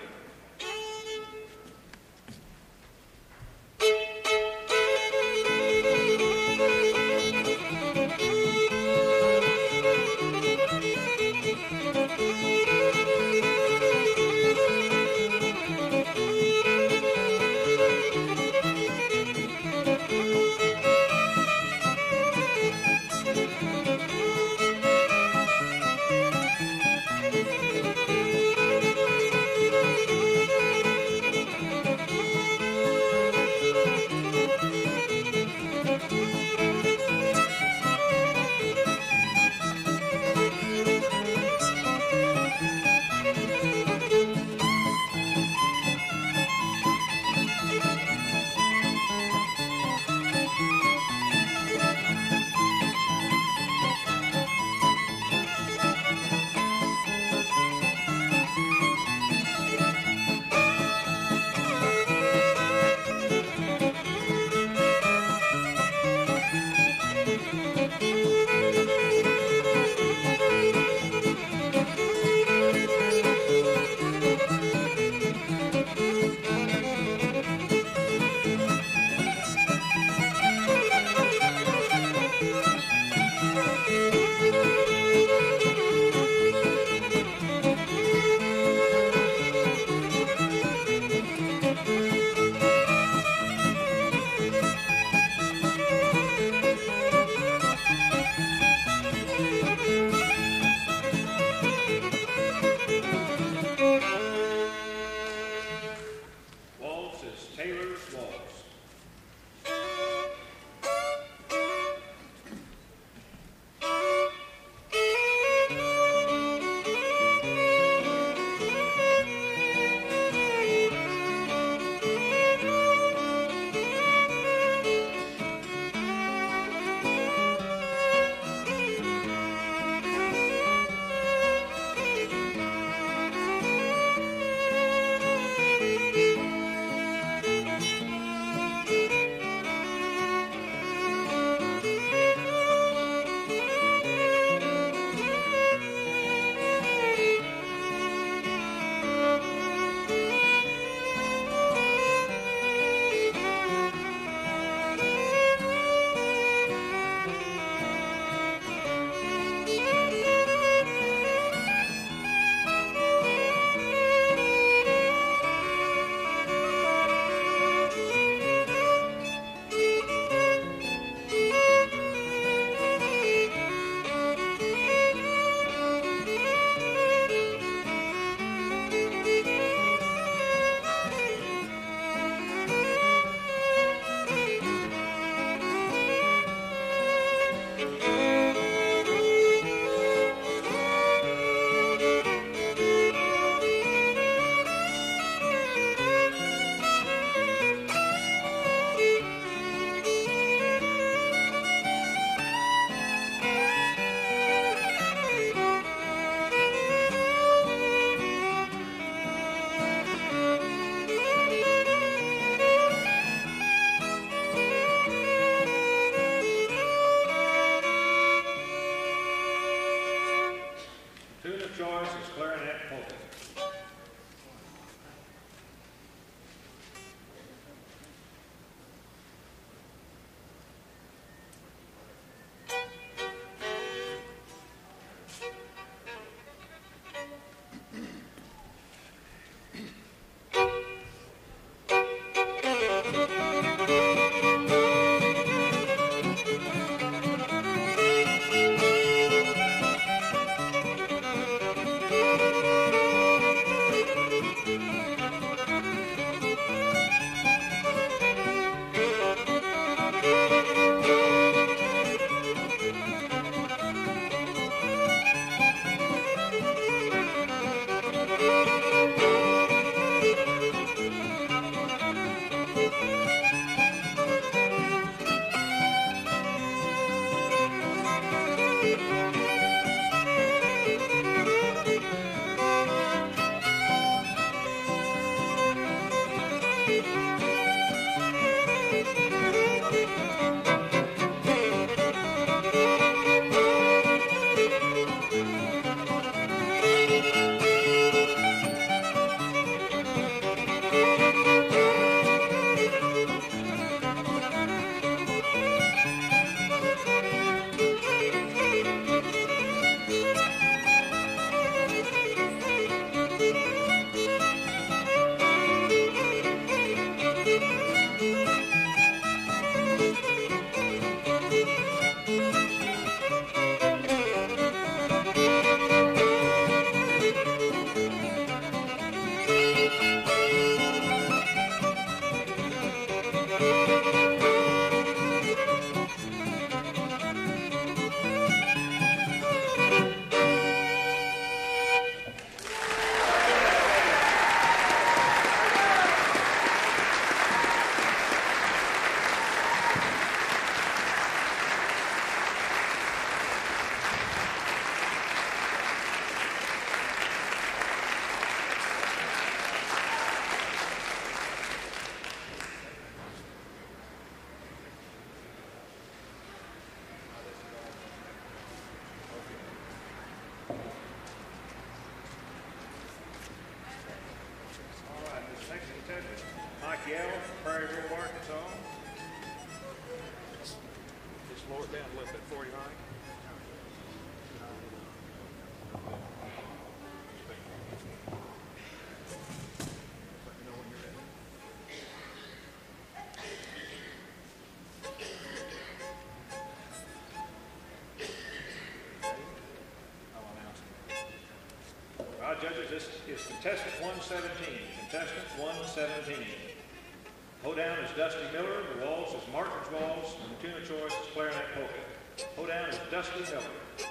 down list at 49. Judges, this is contestant 117. Contestant 117. Hoedown is Dusty Miller. The waltz is Martin's Waltz. And the tune of choice is Clarinet Polka. Hoedown is Dusty Miller.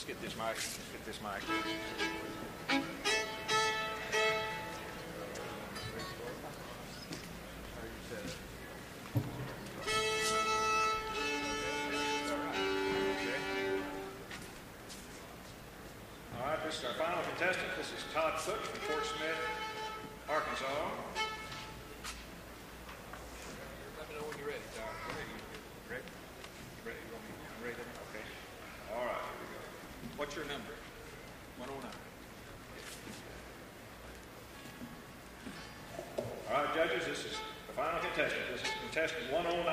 Let's get this mic. This is our final contestant. This is Todd Cook from Fort Smith, Arkansas. Let me know when you're ready, Todd. Ready? Ready? You ready? Okay. All right, here we go. What's your number? 109. All right, judges, this is the final contestant. This is contestant 109.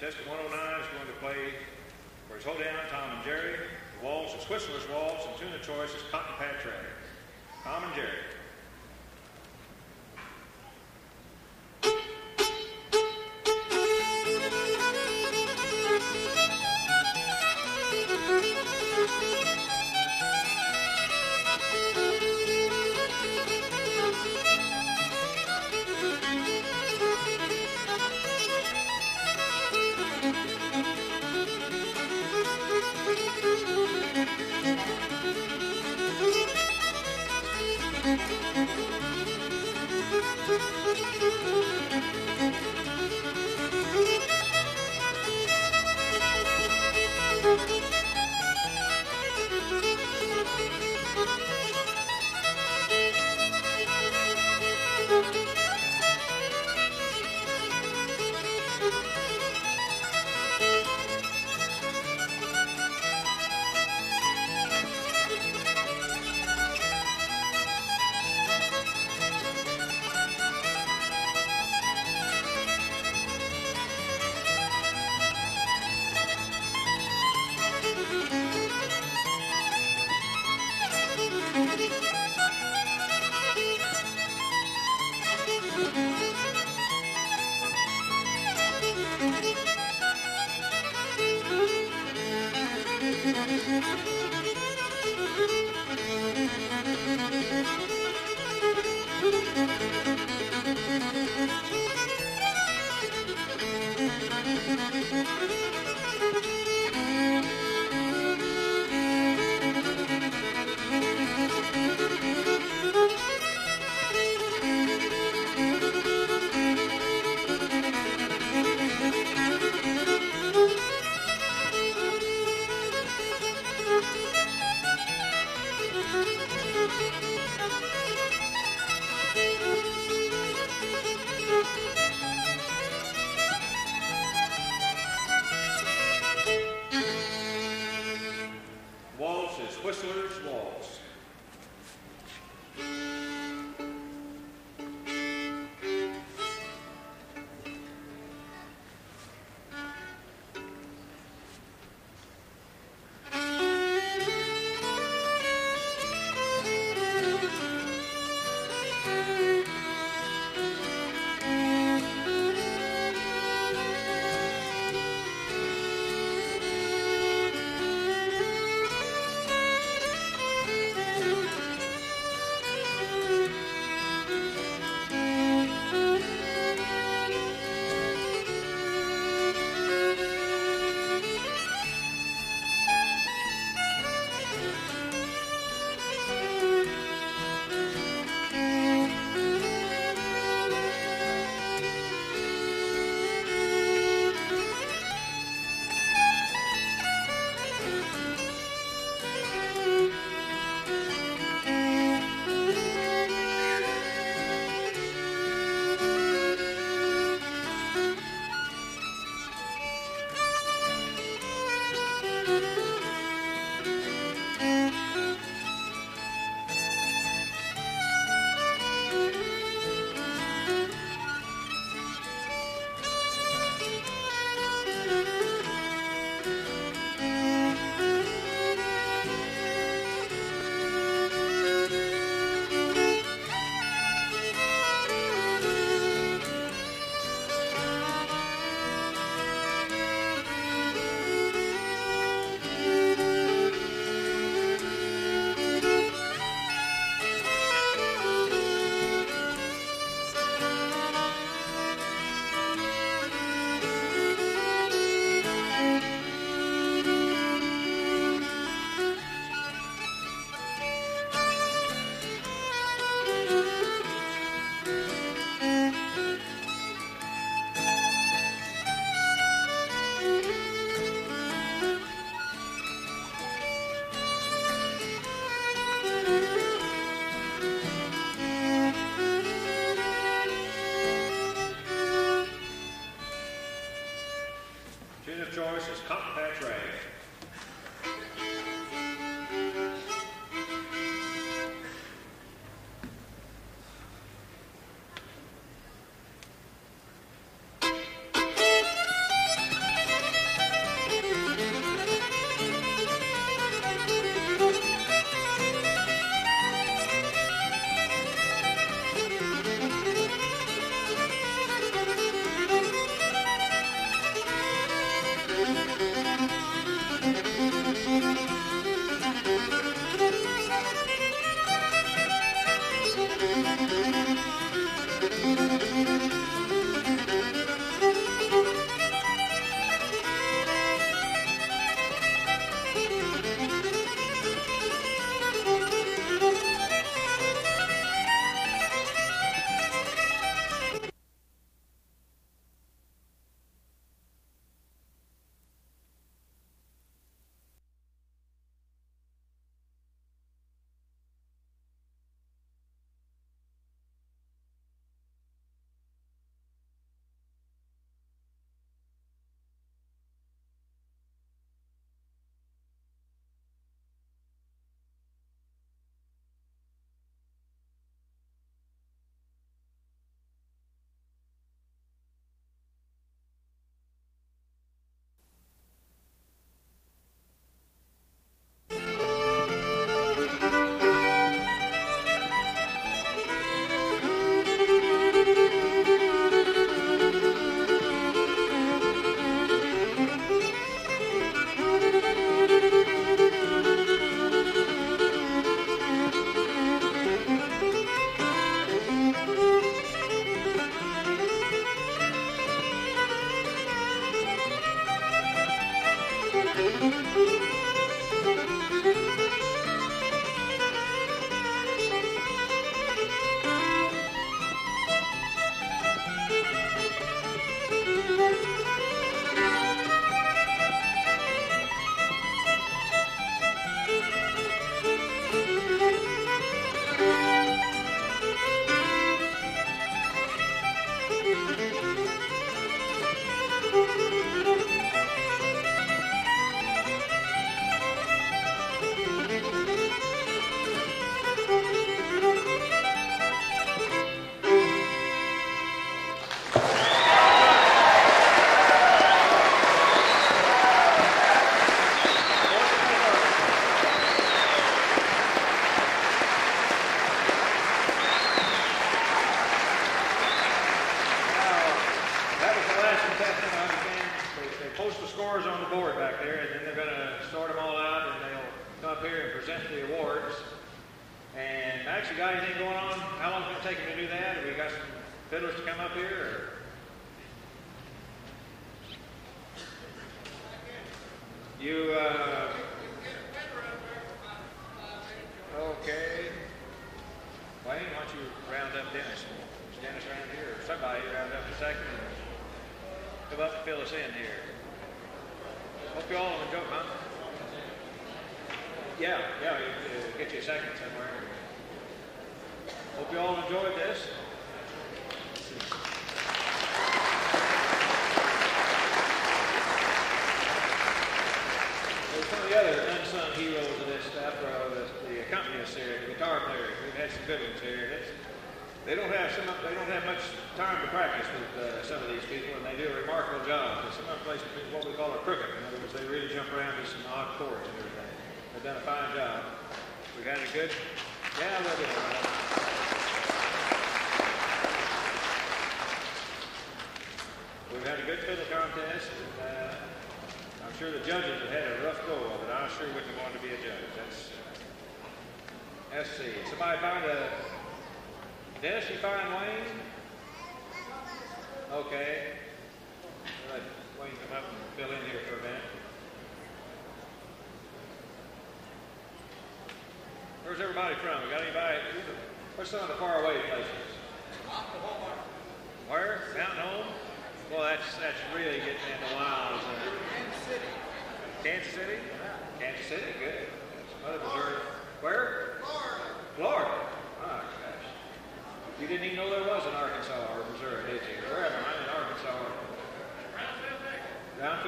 Contestant 109 is going to play for his hold down, Tom and Jerry. Waltz is Whistler's Waltz, and tune of choice is Cotton Patch Rag. Tom and Jerry. compact rag.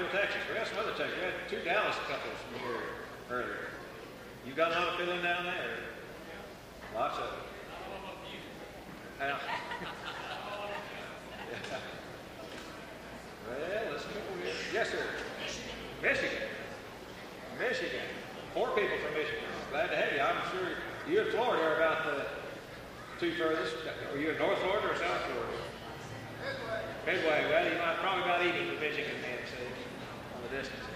Knoxville, Texas. We got some other Texas. We had two Dallas couples from here earlier. You got another feeling down there? Lots of it. Yeah. Well, let's go with it. Yes, sir. Michigan. Michigan. Four people from Michigan. Glad to have you. I'm sure you in Florida are about the two furthest. Are you in North Florida or South Florida? Midway. Well, you might probably about equal to Michigan then, see, on the distance.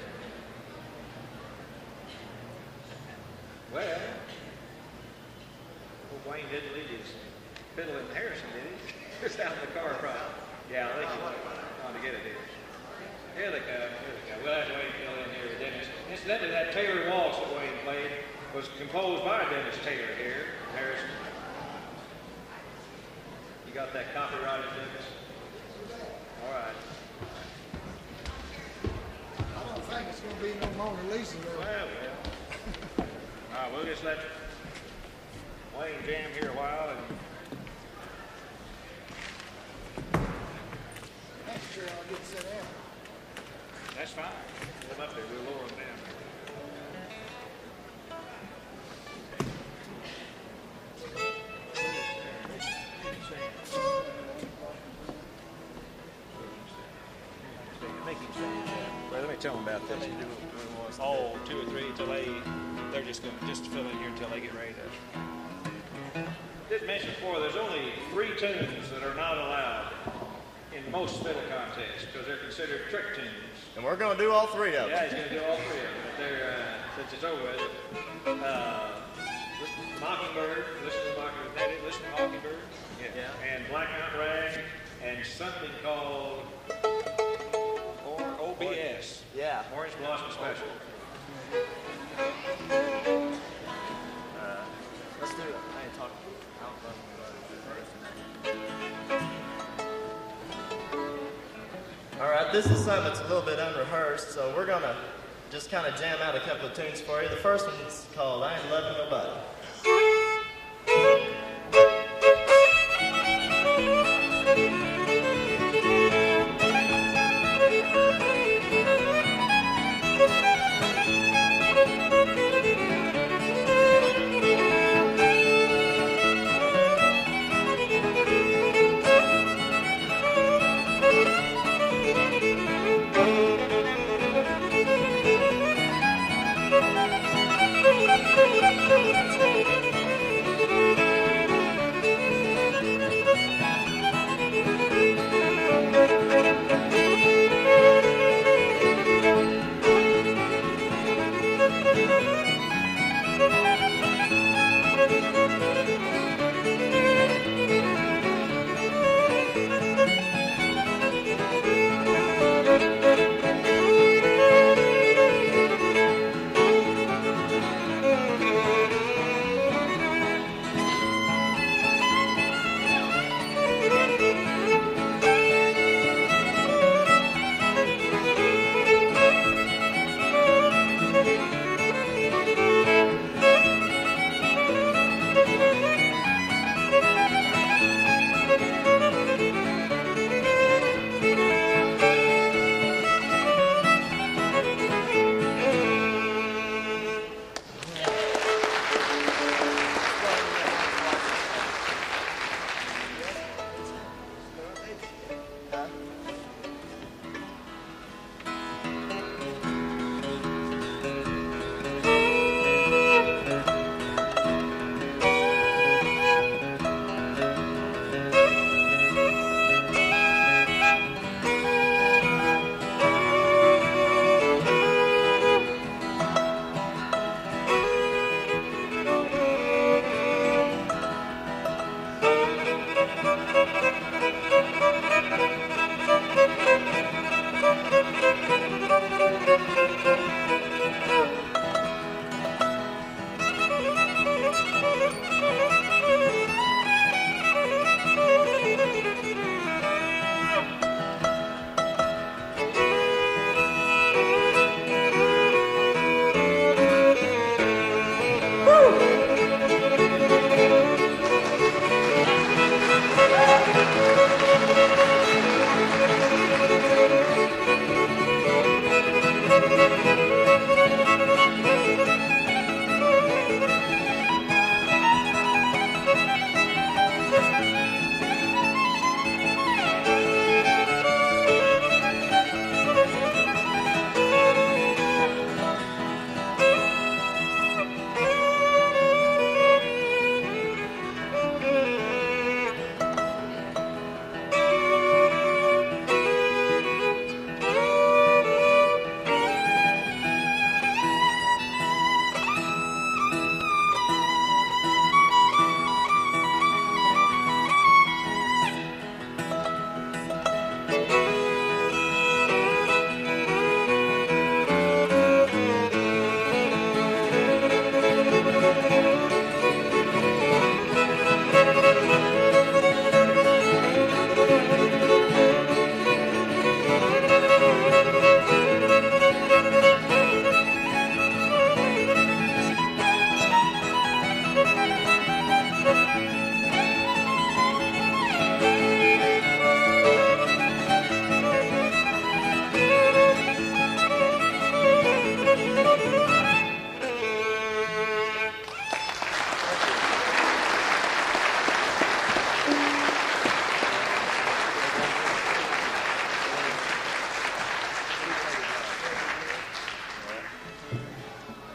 Well, hope Wayne didn't leave his fiddle in Harrison, did he? It's out in the car, probably. Yeah, I think he wanted to get it there. Here they come. Here they come. We'll have to wait until in here with Dennis. Incidentally, that Taylor waltz that Wayne played was composed by Dennis Taylor here in Harrison. You got that copyrighted, Dennis? All right. I don't think it's going to be no Mona Lisa, though. Well, well. All right, we'll just let Wayne jam here a while. And next year I'll get set down. That's fine. We'll come up there. We'll lower them down. Well, let me tell them about this. Oh, two or three till they're just going to just fill in here until they get ready to. Did mention before, there's only three tunes that are not allowed in most fiddle contests because they're considered trick tunes. And we're going to do all three of them. Yeah, he's going to do all three of them. But they're, since it's over with, Mockingbird, listen to Mockingbird, listen to Mockingbird, yeah. And Black Mount Rag, and something called OBS. Yeah. Orange Blossom Special. Let's do it. I ain't talking about it. All right, this is something that's a little bit unrehearsed, so we're going to just kind of jam out a couple of tunes for you. The first one's called I Ain't Loving Nobody. Thank you.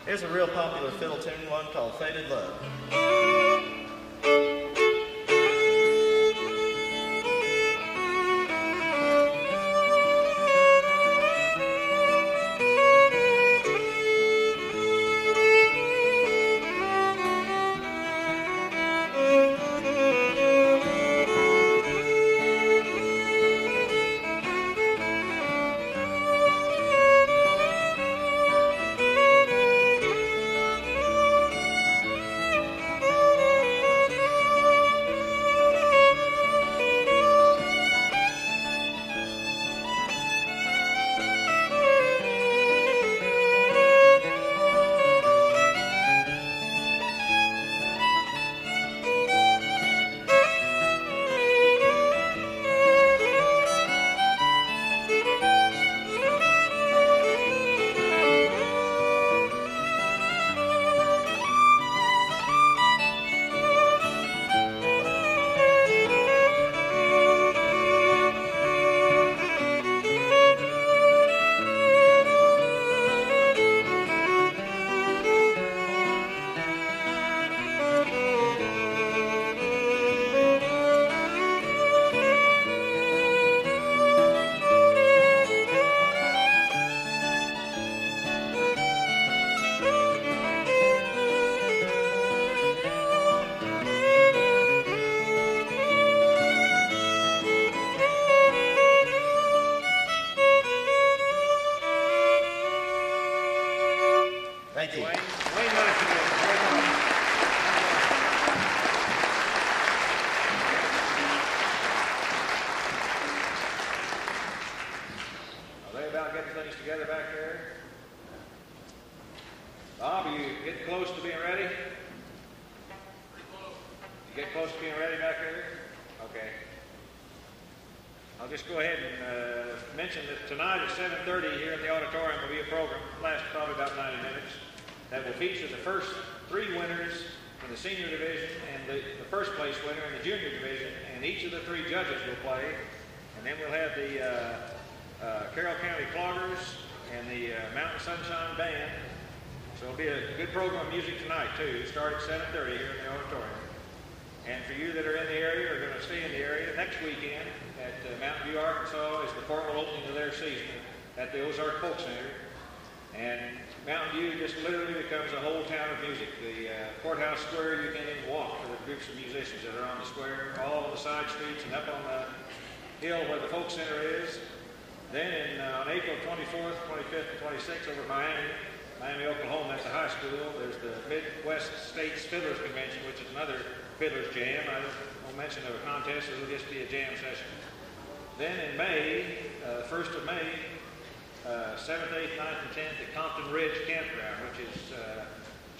Here's a real popular fiddle tune, one called Faded Love. Carroll County Cloggers and the Mount Sunshine Band. So it'll be a good program of music tonight too. Start at 7:30 here in the auditorium. And for you that are in the area or going to stay in the area, next weekend at Mountain View, Arkansas is the formal opening of their season at the Ozark Folk Center. And Mountain View just literally becomes a whole town of music. The courthouse square, you can even walk to the groups of musicians that are on the square, all on the side streets and up on the hill where the Folk Center is. Then on April 24th, 25th, and 26th over Miami, Oklahoma, at the high school, there's the Midwest States Fiddlers Convention, which is another fiddlers jam. I won't mention a contest, it'll just be a jam session. Then in May, 1st of May, 7th, 8th, 9th, and 10th at Compton Ridge Campground, which is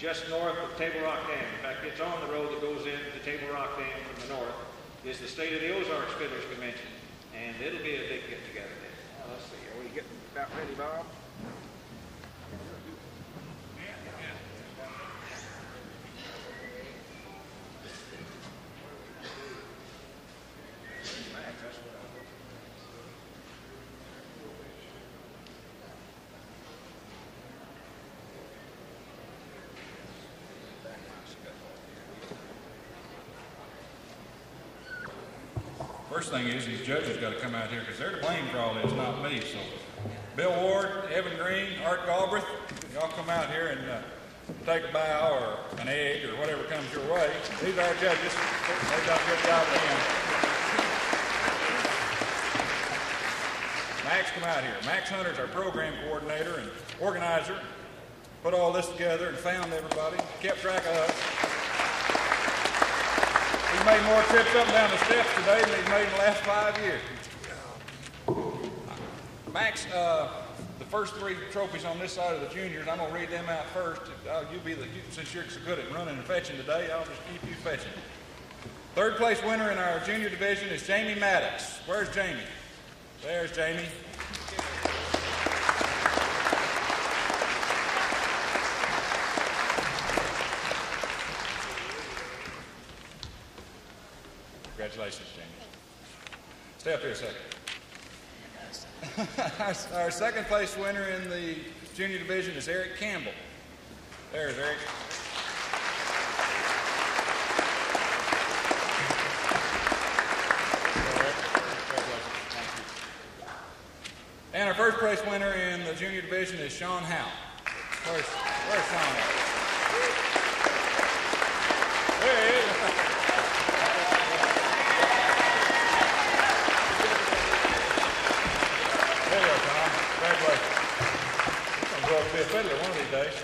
just north of Table Rock Dam. In fact, it's on the road that goes into Table Rock Dam from the north, is the State of the Ozarks Fiddlers Convention, and it'll be a big get-together. Let's see, are we getting about ready, Bob? First thing is these judges got to come out here because they're to blame for all this, not me. So, Bill Ward, Evan Green, Art Galbraith, y'all come out here and take a bow or an egg or whatever comes your way. These are our judges. They've done a good job of them. Max, come out here. Max Hunter's our program coordinator and organizer. Put all this together and found everybody. Kept track of us. He's made more trips up and down the steps today than he's made in the last 5 years. Max, the first three trophies on this side of the juniors, I'm going to read them out first. Since you're so good at running and fetching today, I'll just keep you fetching. Third place winner in our junior division is Jamie Maddox. Where's Jamie? There's Jamie. Congratulations, Jamie. Stay up here a second. Our second place winner in the junior division is Eric Campbell. There's Eric. And our first place winner in the junior division is Sean Howe. Where's Sean at? There he is. There you go, Tom. Congratulations. I'm going to grow up to be a fiddler one of these days.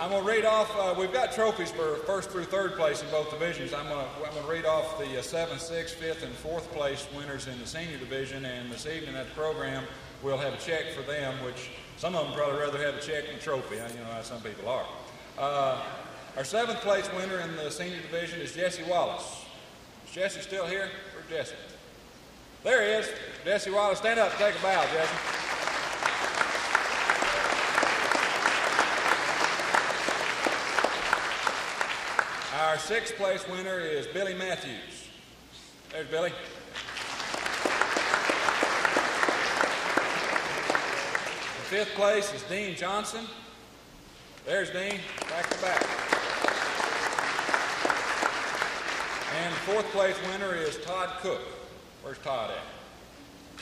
I'm going to read off, we've got trophies for first through third place in both divisions. I'm going to read off the 7th, 6th, 5th, and 4th place winners in the senior division, and this evening at the program we'll have a check for them, which some of them probably rather have a check than a trophy. You know how some people are. Our 7th place winner in the senior division is Jesse Wallace. Is Jesse still here? Where's Jesse? There he is. Jesse Wallace, stand up and take a bow, Jesse. Our 6th place winner is Billy Matthews. There's Billy. In 5th place is Dean Johnson. There's Dean, back to back. And 4th place winner is Todd Cook. Where's Todd at?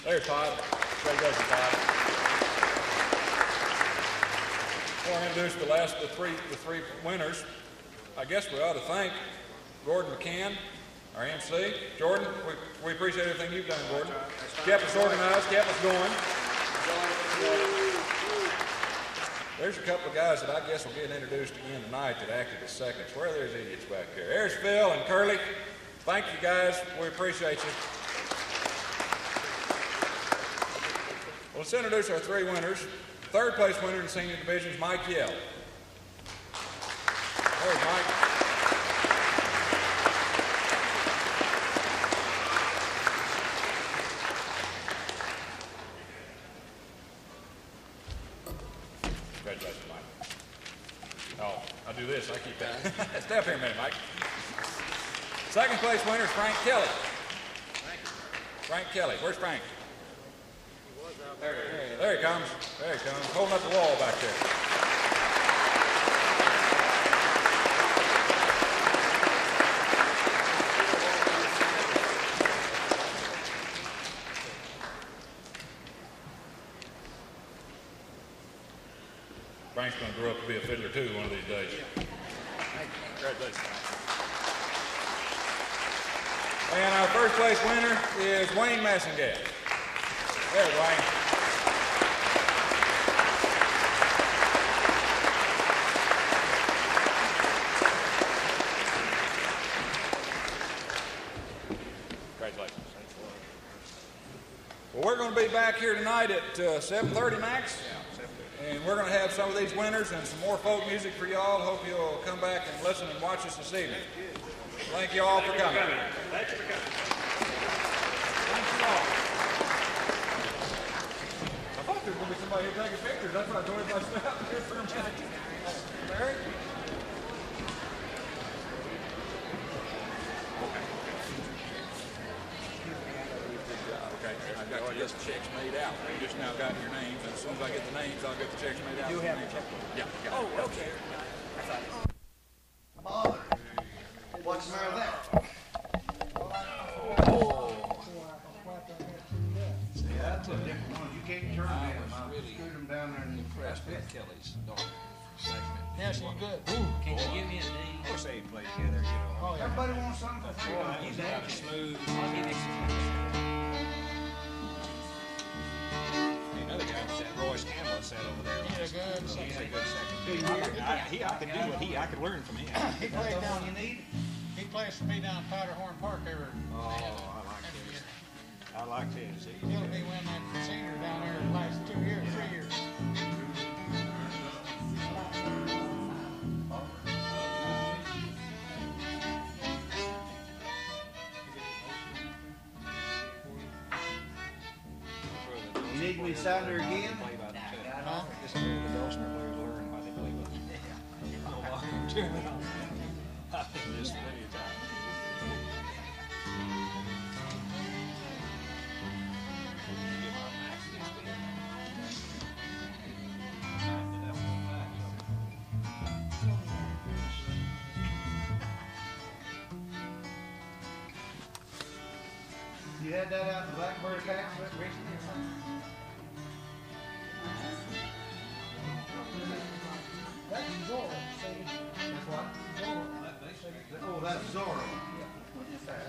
There's Todd. Congratulations, Todd. Before I introduce the last of the three winners, I guess we ought to thank Gordon McCann, our MC. Jordan, we appreciate everything you've done, Gordon. Kept us organized, kept us going. There's a couple of guys that I guess will get introduced again tonight that acted as seconds. Where there's idiots back there. There's Phil and Curly. Thank you guys. We appreciate you. Well, let's introduce our three winners. Third place winner in senior division is Mike Yell. There's Mike. Congratulations, Mike. Oh, I'll do this. I keep that. Step here a minute, Mike. Second place winner is Frank Kelly. Frank Kelly. Where's Frank? He was out there. There he comes. There he comes. Holding up the wall back there. Frank's going to grow up to be a fiddler, too, one of these days. Yeah. Thank you. Congratulations. And our first place winner is Wayne Massengale. There's Wayne. Congratulations. Well, we're going to be back here tonight at 7:30, Max. Yeah. And we're going to have some of these winners and some more folk music for y'all. Hope you'll come back and listen and watch us this evening. Thank you all for coming. Thank you for coming. Thank you all. I thought there was going to be somebody here taking pictures. That's what I joined myself here for a minute. Larry? I've got to get the checks made out. We just now got your names, and as soon as I get the names, I'll get the checks made out. You have your checkbook? Yeah. Oh, okay. Bother. What's the matter with that? Oh. See, that's a different one. You can't turn them in. I'll scoot them down there in the press. That's Beth Kelly's daughter. Yeah, she's good. Can you give me a D? Of course they play together, you know. Oh, yeah. Everybody wants something. He's acting smooth. Royce Campbell sat over there. I could learn from him. He plays down. You need. He plays for me down at Powderhorn Park every. Oh, I like his. I like his. He'll be winning that senior down there the last 2 years, 3 years. You need me to sign her again? Huh? This is the Dulcimer Blues learn why they play with them. I've been this many times. You had that out in Blackbird Pass recently or something? That's Zorro. That's what? Zorro. Oh, that's Zorro. Yeah. What is that?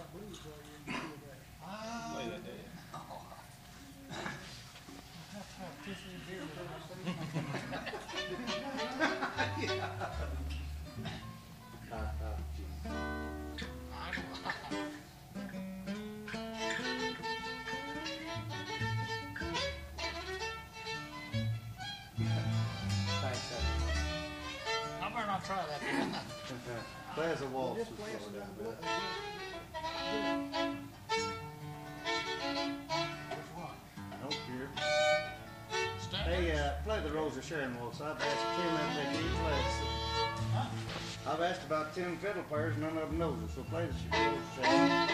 got blues for you. I better not try that. Play as a waltz. Play the Rose of Sharon Waltz. I've asked 10 if they can play it. Huh? I've asked about 10 fiddle players, none of them knows it, so play the Rose of Sharon.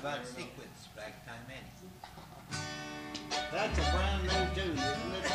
about sequence back time, Annie? That's a fine old tune, isn't it?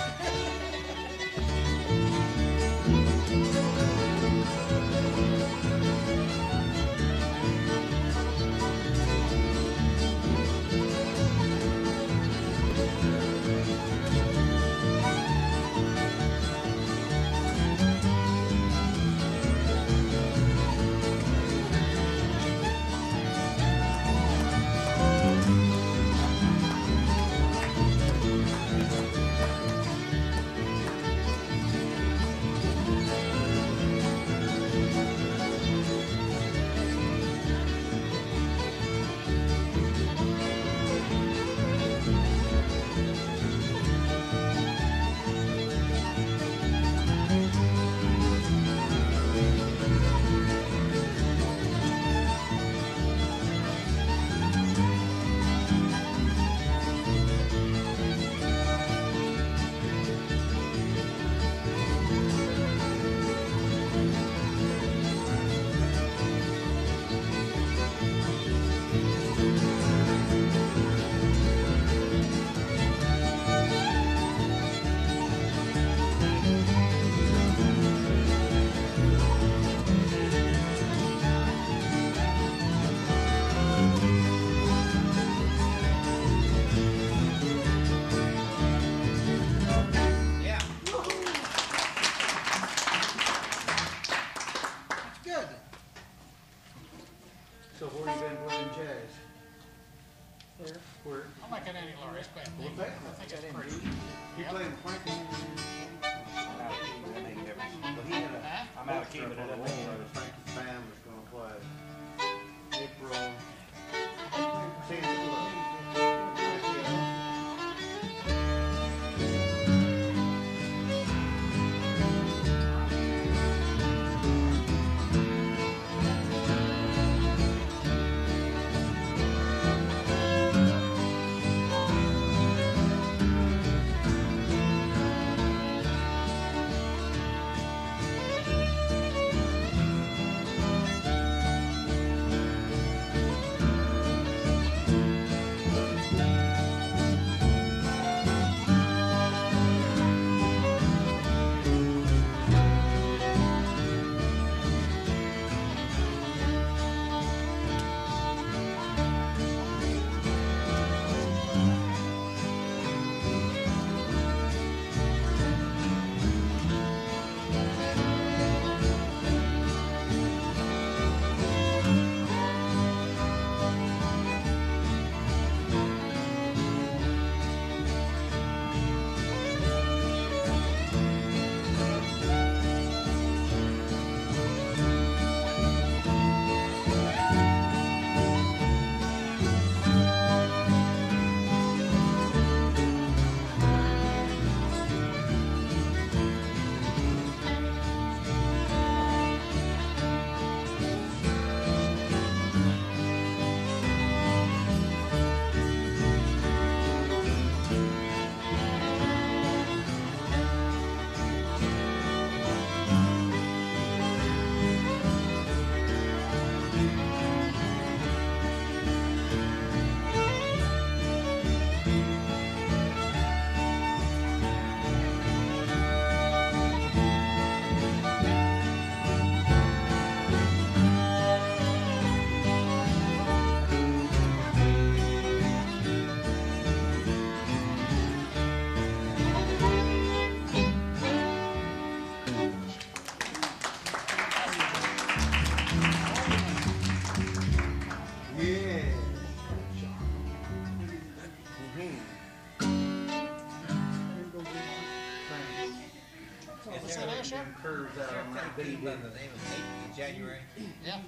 Curves out on that big by the name of 8th of January. Yeah.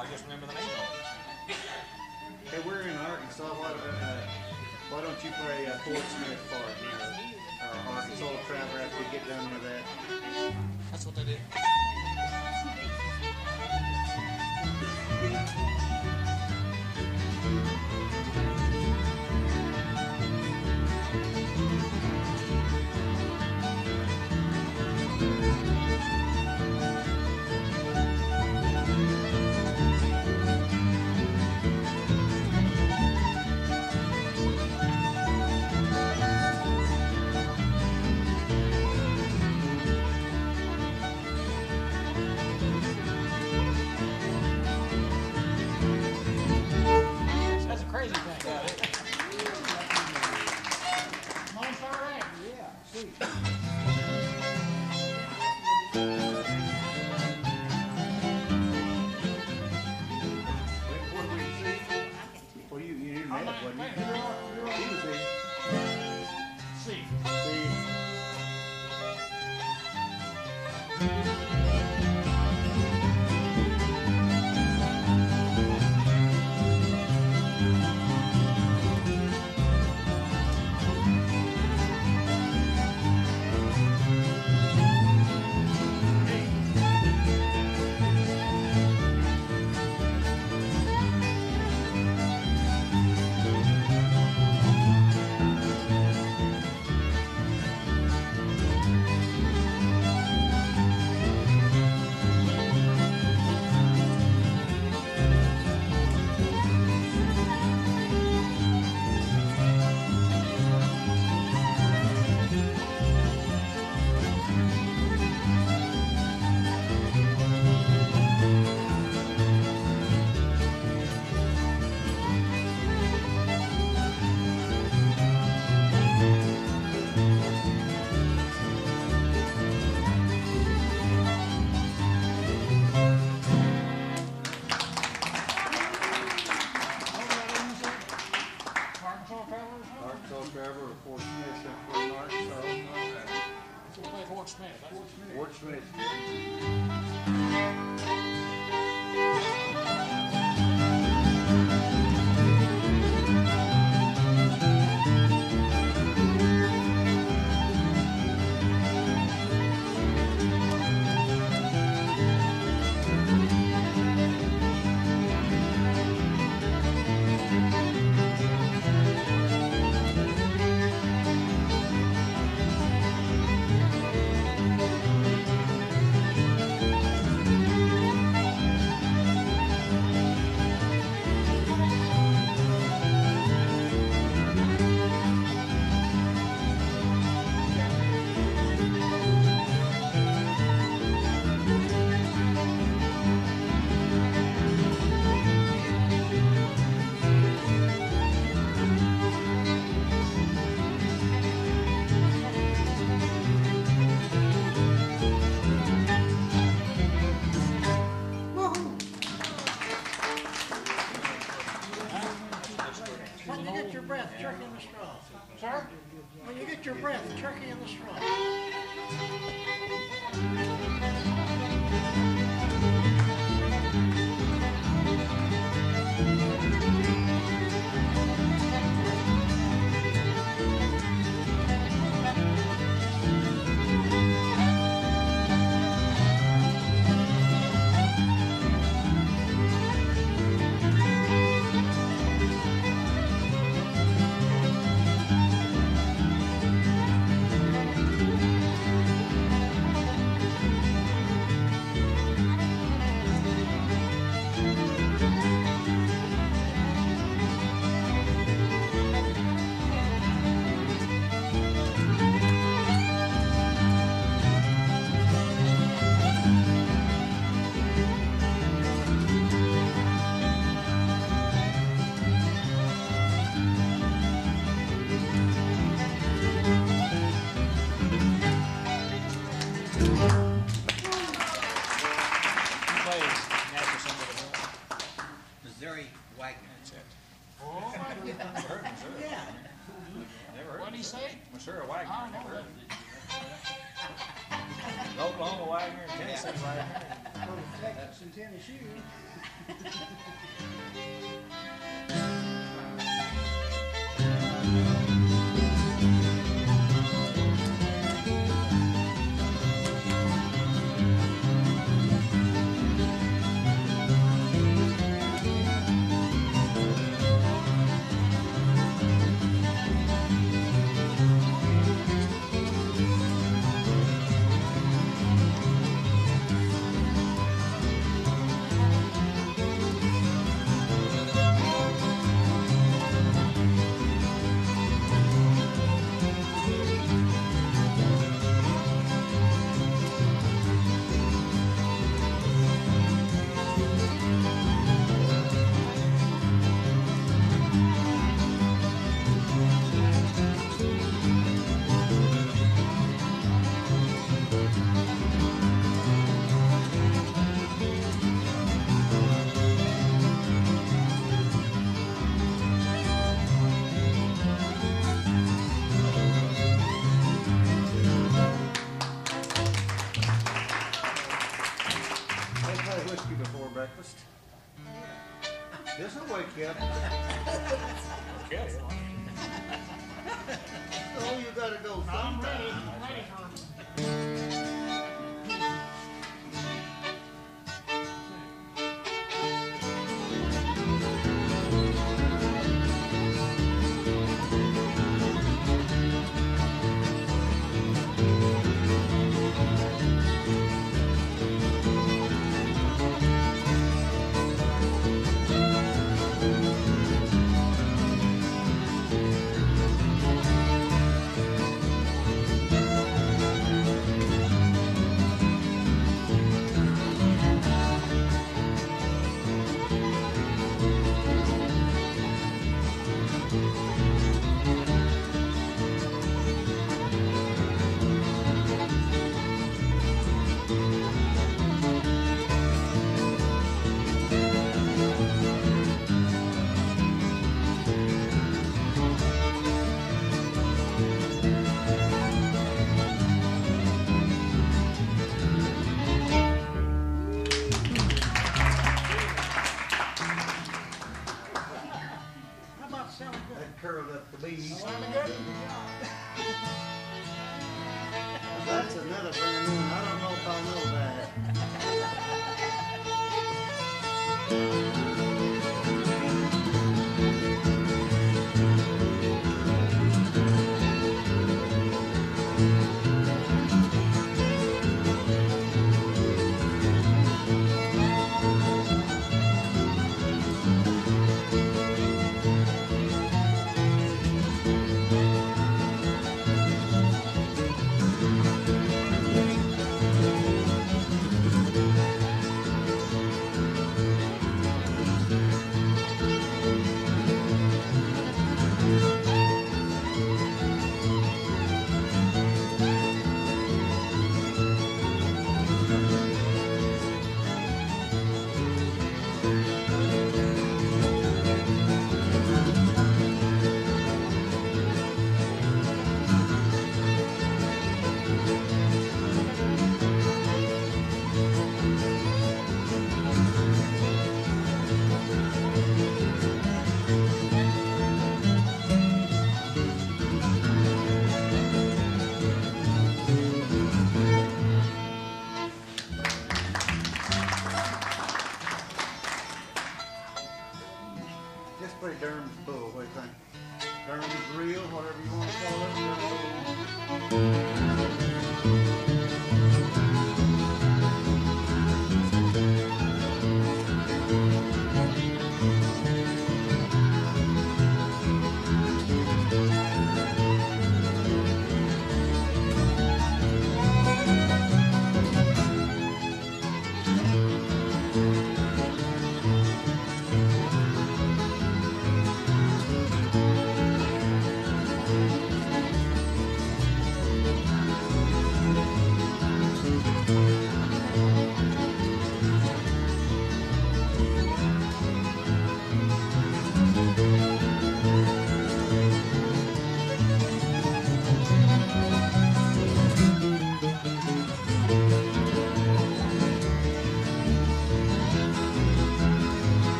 I just remember the name of it. Hey, we're in Arkansas. Why don't you play Fort Smith Park here? Arkansas Traveler after we get done with that. That's what they do. What did he say? Missouri Wagner. I don't know. Oklahoma Wagner and Tennessee Wagner. Texas and Tennessee.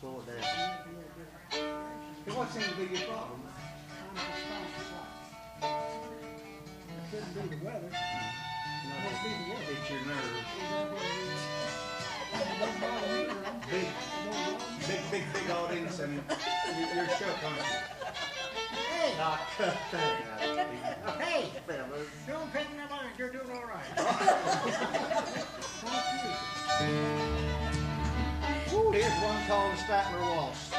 slow it down. It wasn't seem to be your problem. It couldn't be the weather. No, it must be the weather. It's your nerves. Big audience, and you're shook, aren't you? Hey! Hey, fellas. Don't pick them up. You're doing all right. Ooh, here's one called Statler Waltz.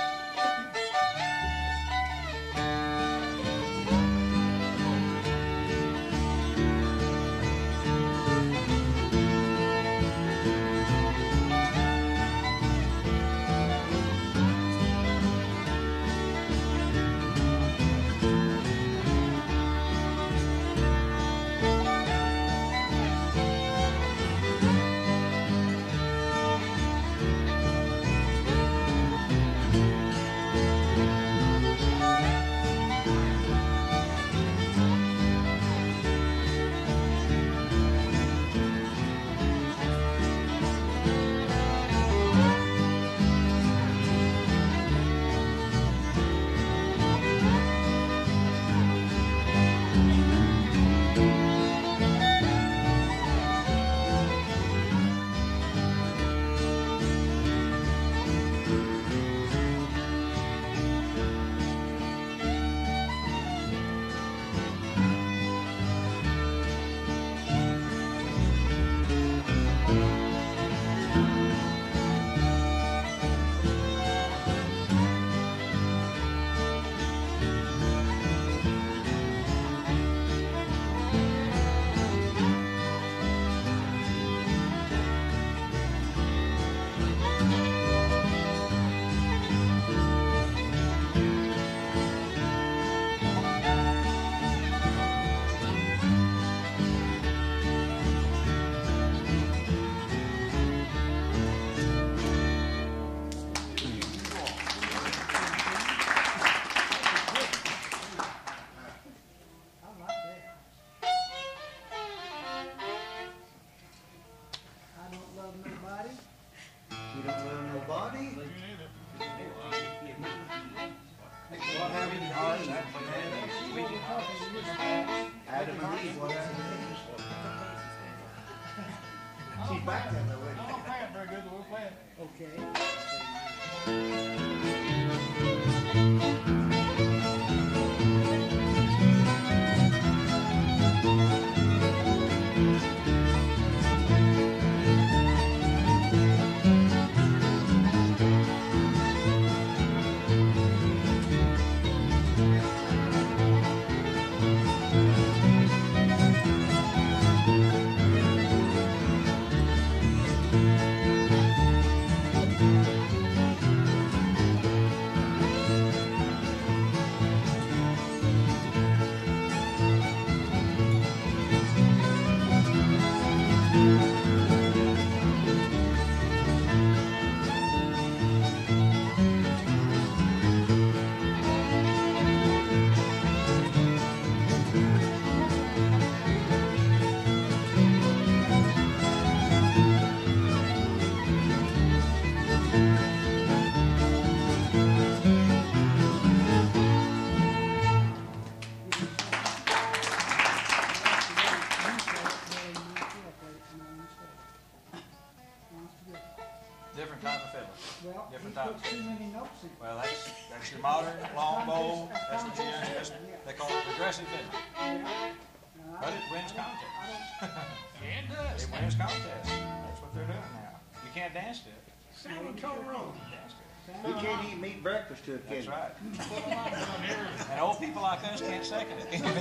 To it, that's right. And old people like us can't second it. What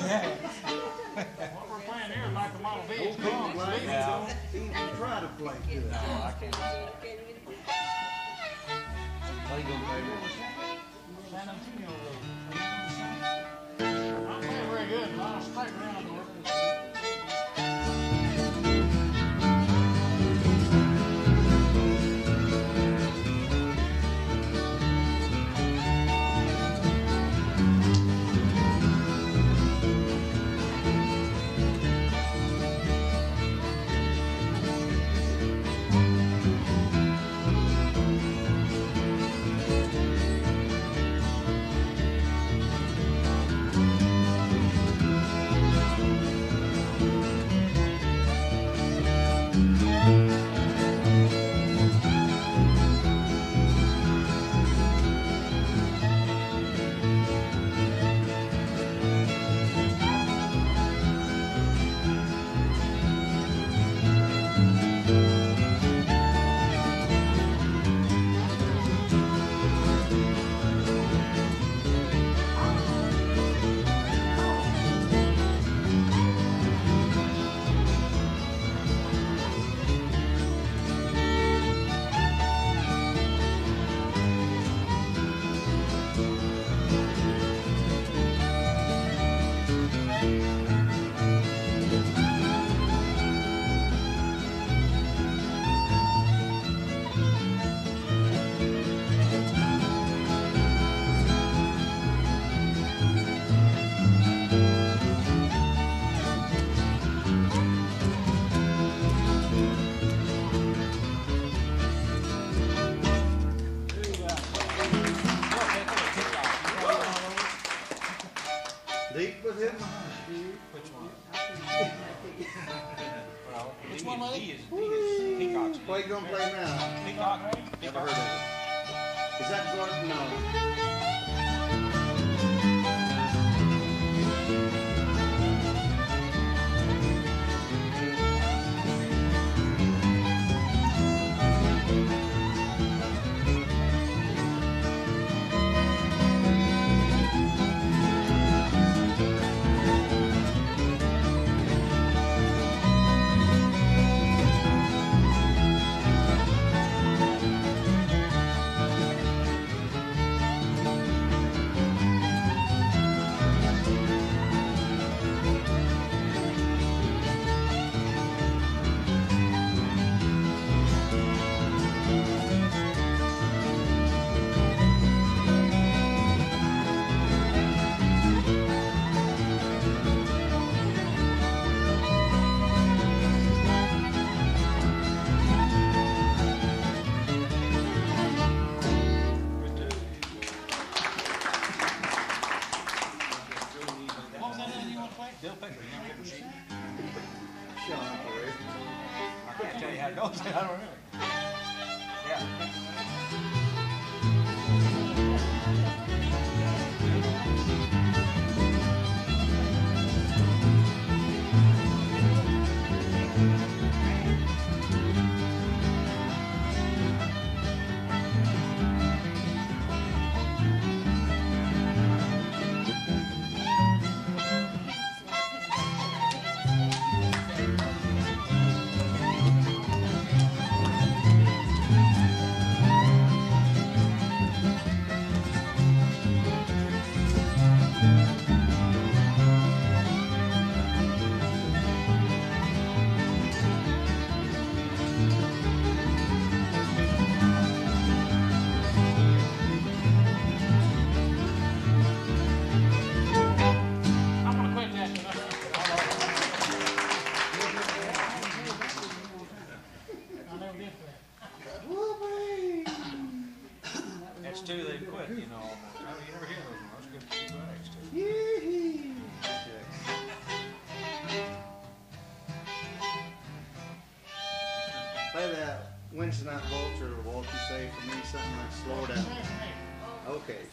we're playing here is like a Model B. Old people like us don't even try to play good. No, I can't. Play good, baby. I'm playing very good, but I don't stay around the world. Which one? Well, which one, buddy? He is Peacock's. What are you going to play now? Peacock. Never heard of it. Is that Gordon? No. Not waltz or the waltz you say for me, something like slow down. Okay.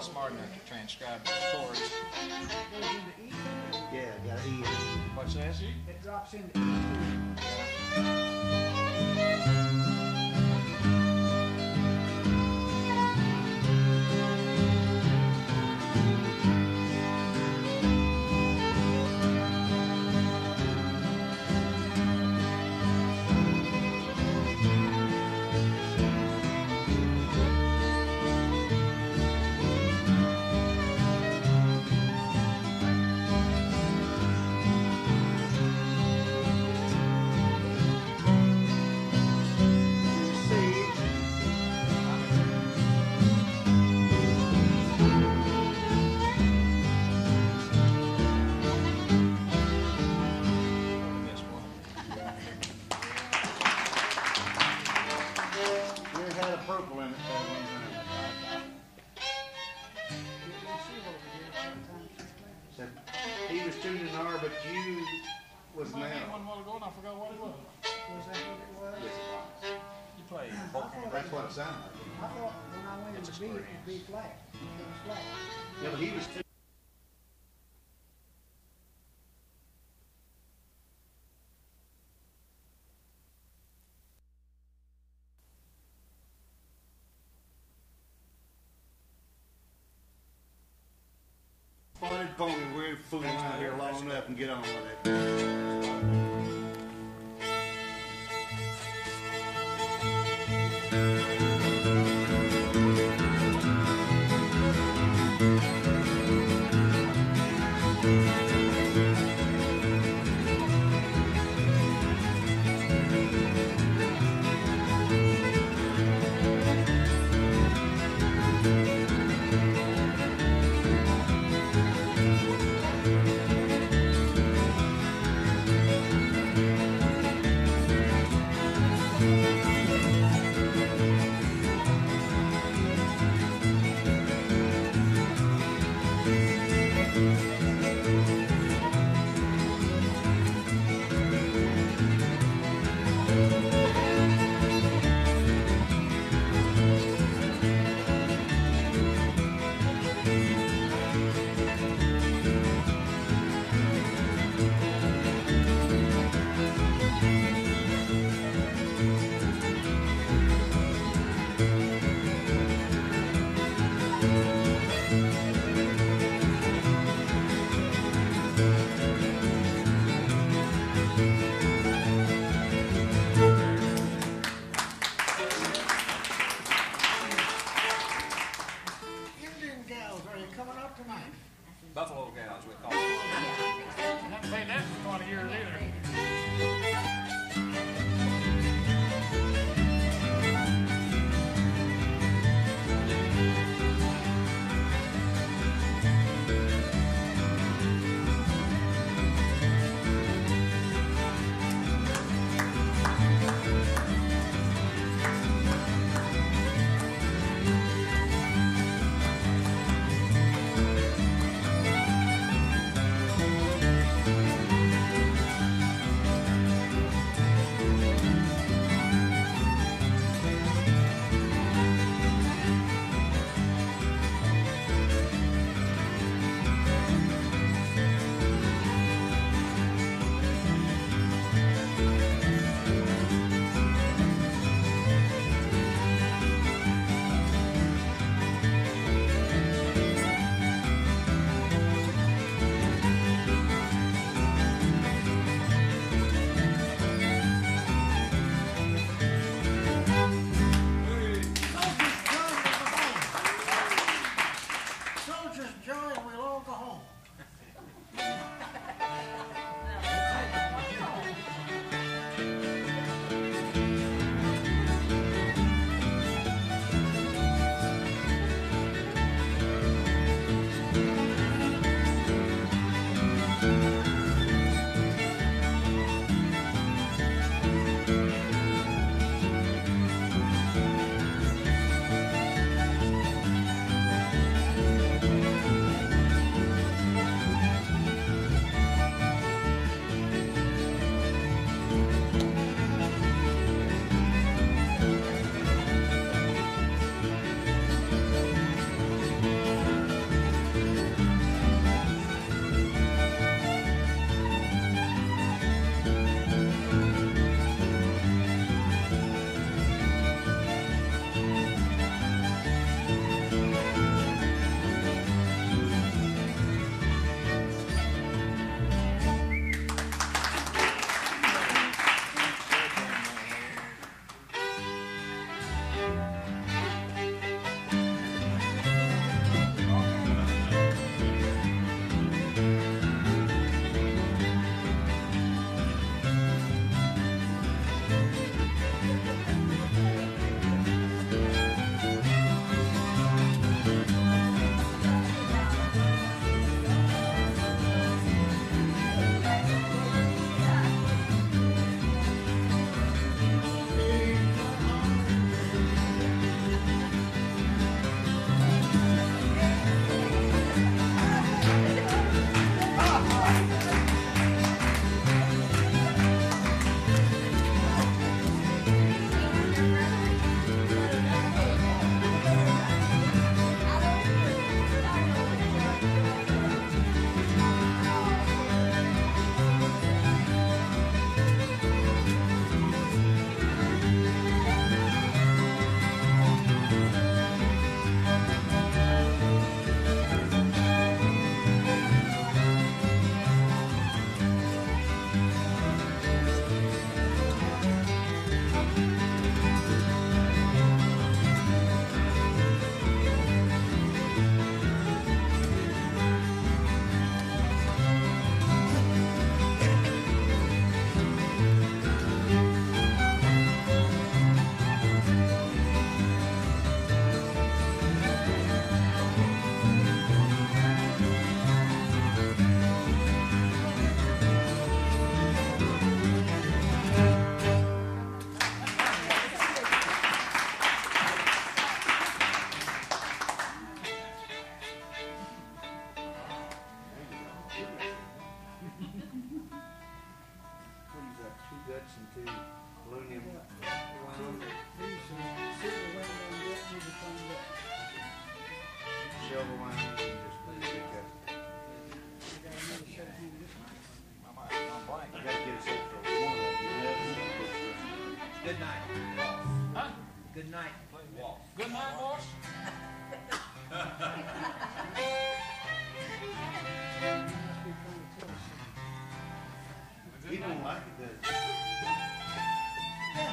Smart enough to transcribe the stories. Yeah, gotta eat it. What's that? It drops in the E. purple in it for one time. Said he was tuning an hour, but you was now. I had one while ago and I forgot what it was. Was that what it was? Yes, you played. That's what it sounded like. I thought when I went to B, it would be flat. It was flat. Yeah, but he was tuning. We're fooling out here long enough and get on with it. Good night, Waltz. Huh? Good night, Waltz. Good night, Waltz. He don't like it, does he? Yeah.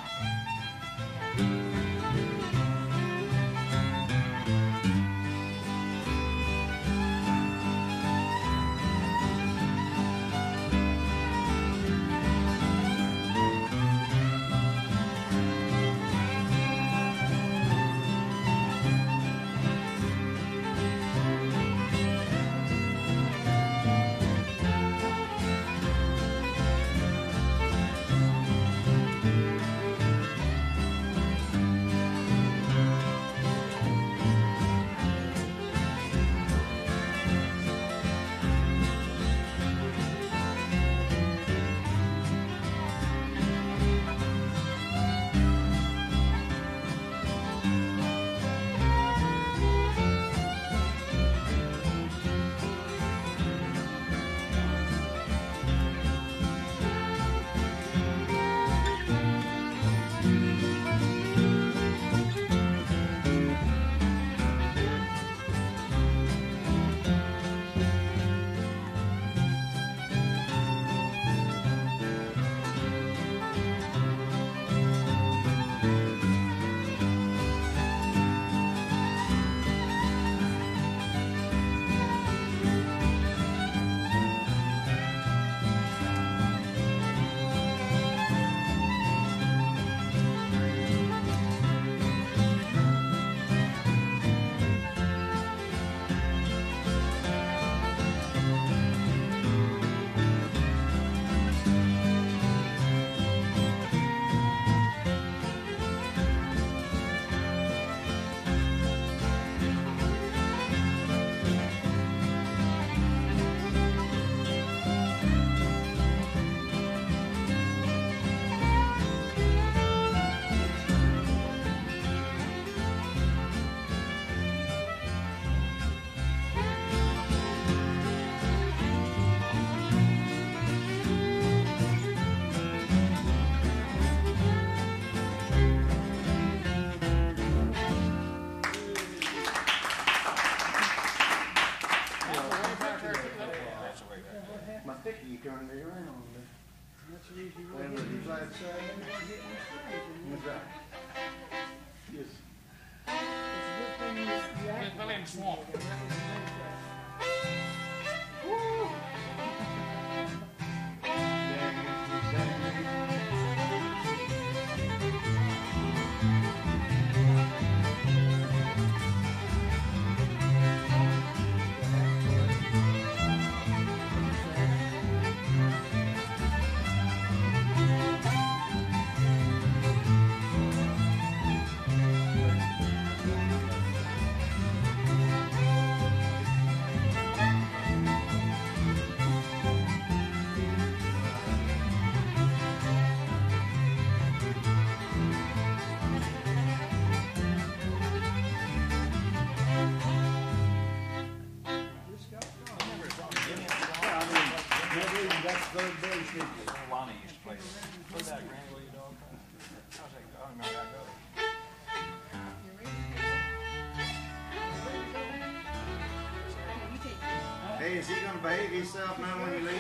Is he going to behave himself now when you leave?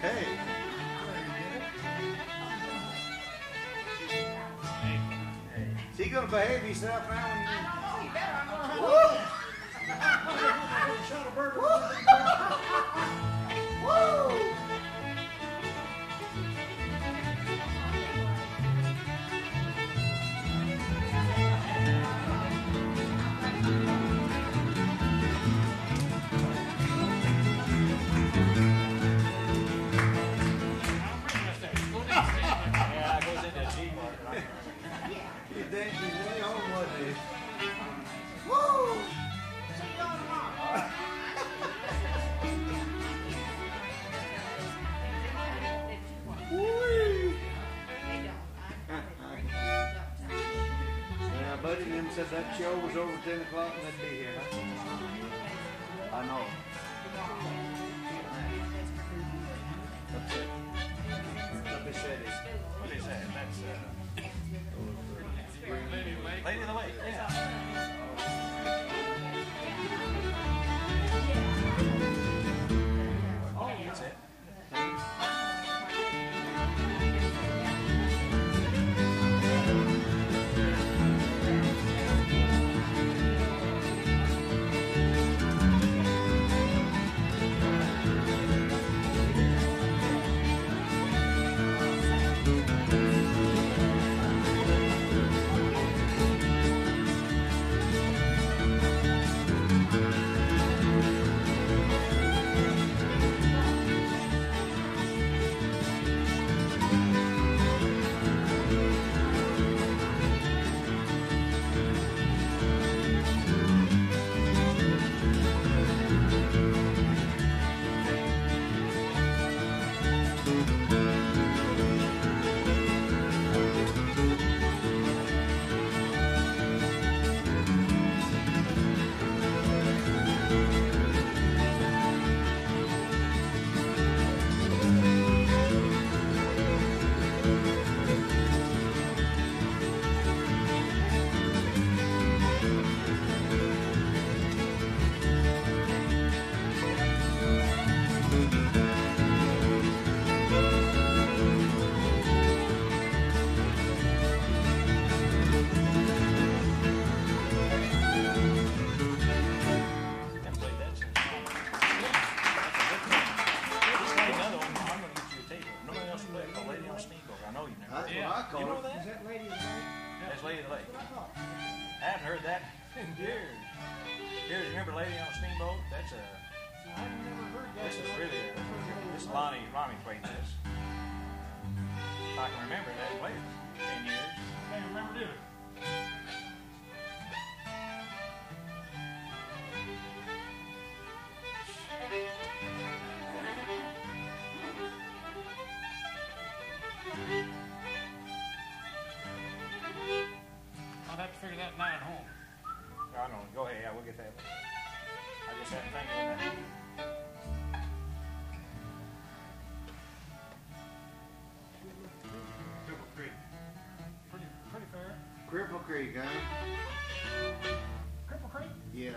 Hey. Hey. Is he going to behave himself now when you leave? I don't know. He better. I'm going to Woo! Shot a burger. Woo! Said that show was over 10 o'clock and they'd be here. I know. That's it. County. That's what I call it. You know that? Is that Lady of the Lake? Yeah. That's Lady of the Lake. I haven't heard that in years. Here's, remember Lady on a Steamboat? That's a... I've never heard that. This is really a... This is Lonnie played this. If I can remember that later. 10 years. I can't remember doing it. I'll have to figure that nine home. I don't know. Go ahead. I will get that. I just haven't figured that. Cripple Creek. Pretty fair. Cripple Creek, huh? Cripple Creek? Yeah.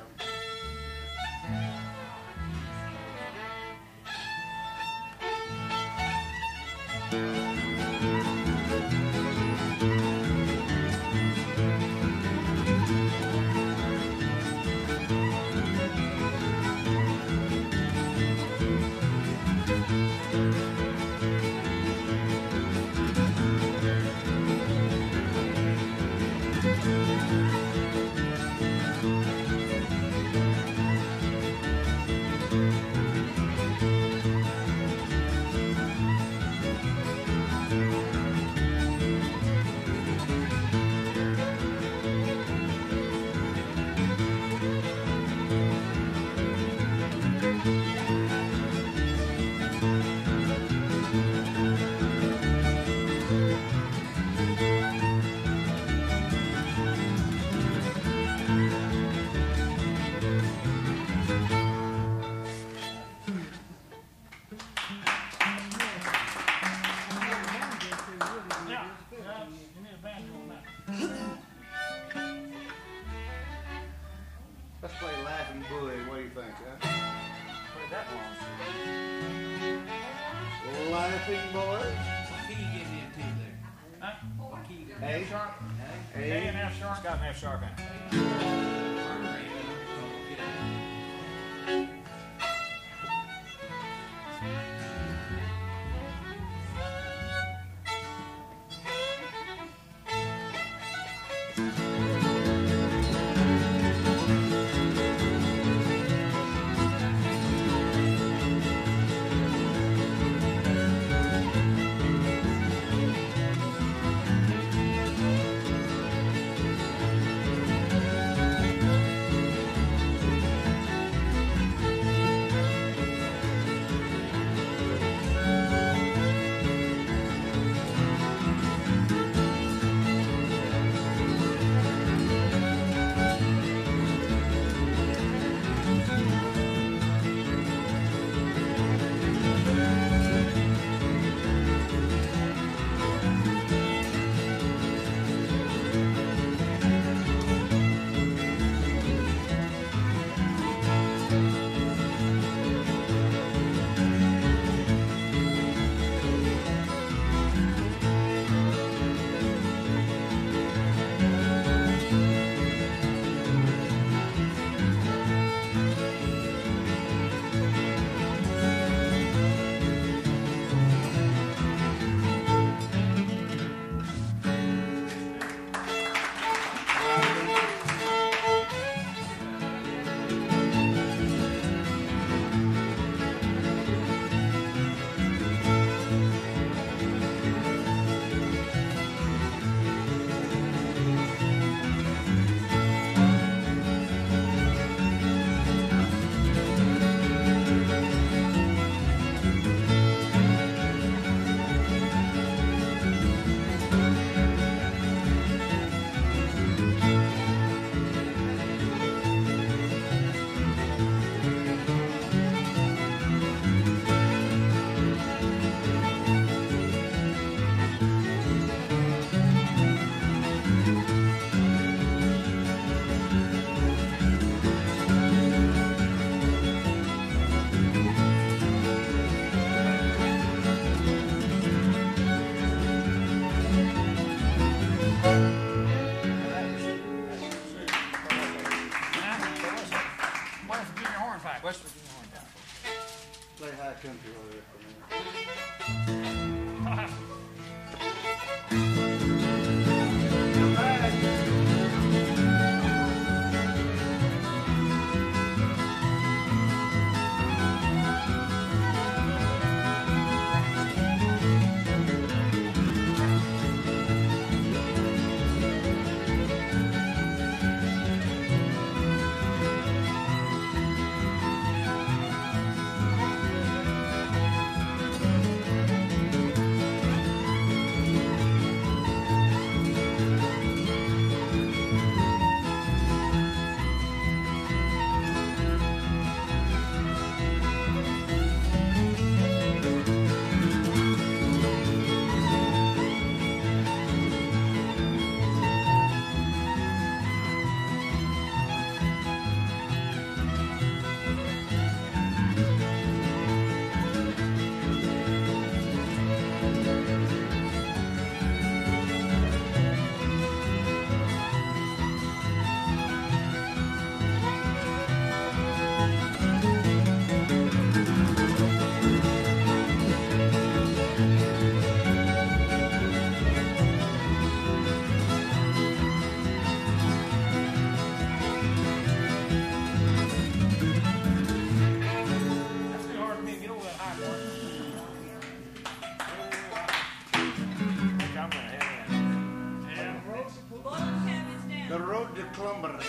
hombres.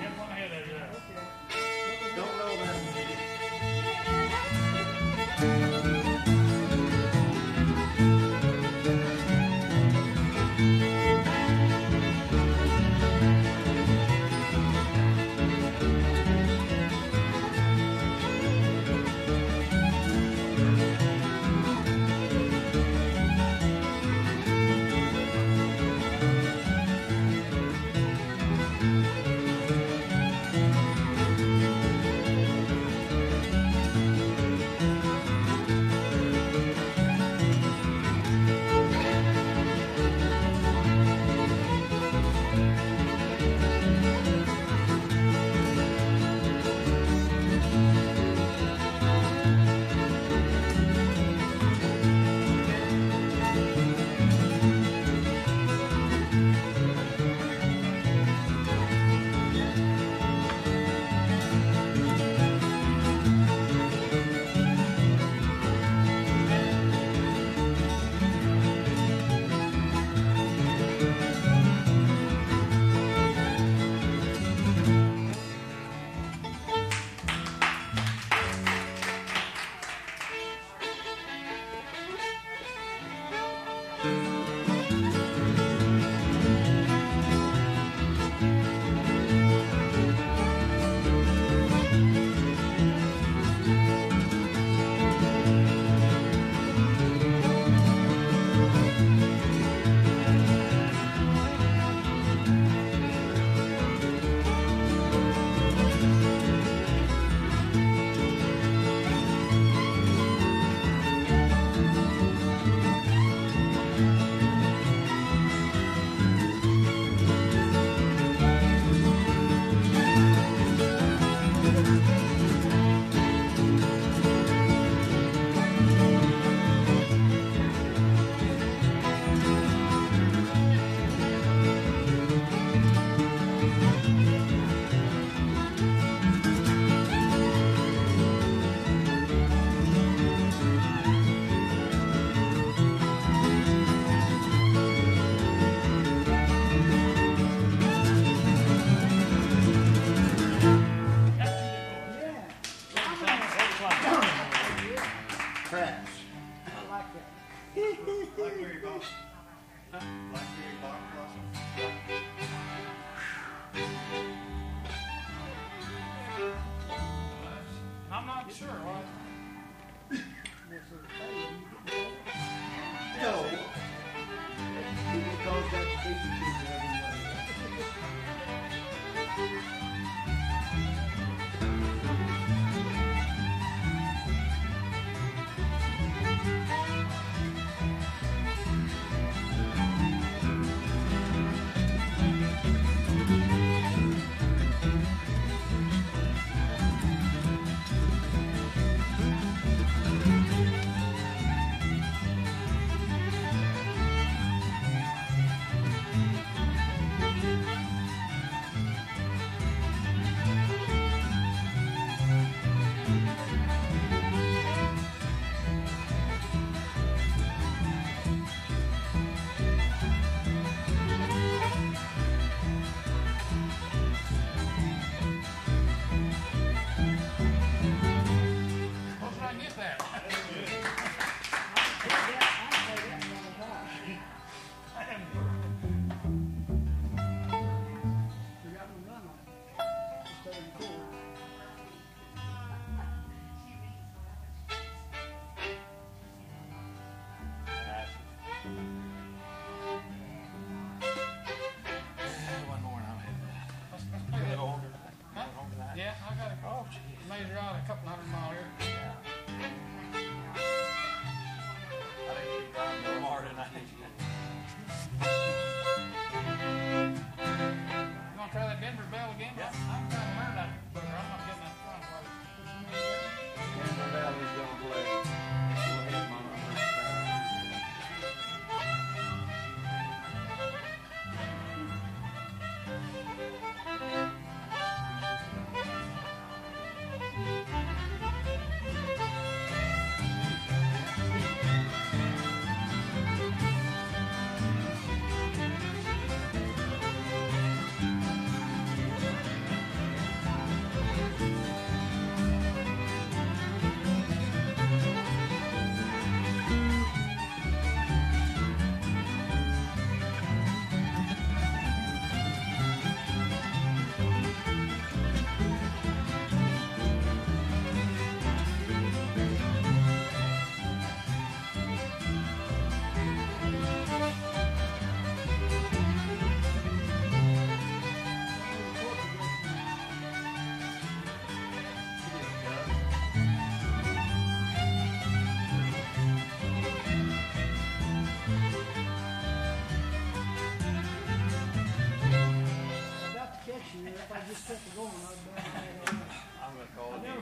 Can't want to hear that now. Okay. Don't know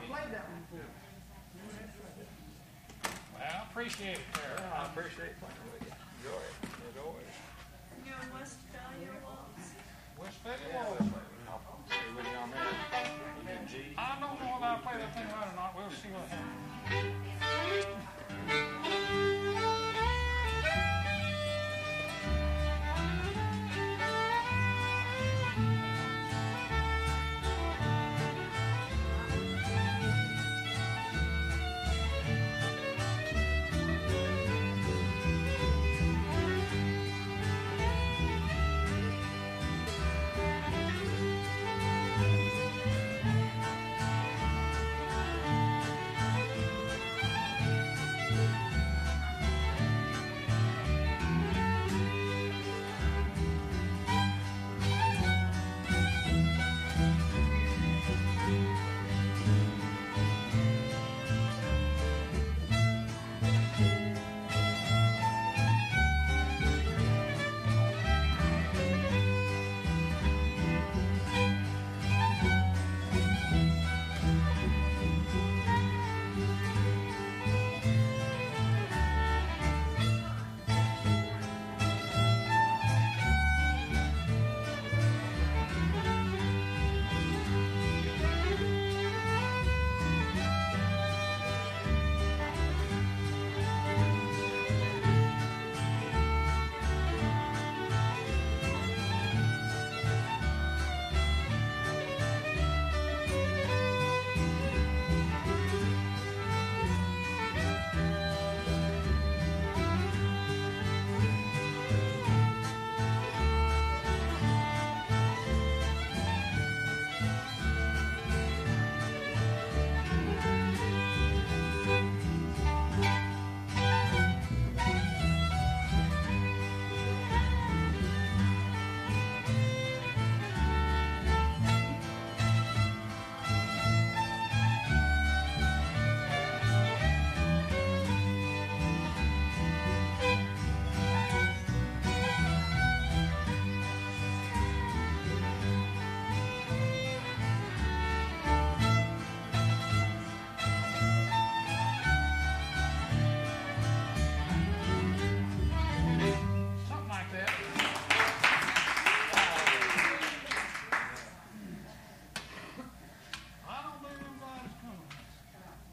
played that one before. Well, I appreciate it, Terry. Yeah, I appreciate playing with you. Enjoy it. Enjoy it. You're in Westphalia Waltz? Westphalia Waltz. I don't know if I play that thing right or not. We'll see what happens.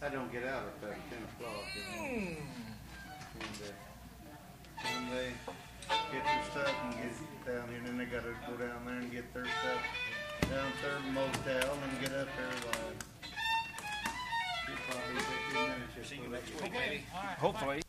I don't get out at 10 o'clock. And they get their stuff and get down here, and then they gotta go down there and get their stuff down third motel and get up there. Like, probably 15 minutes. See you next week. Hopefully.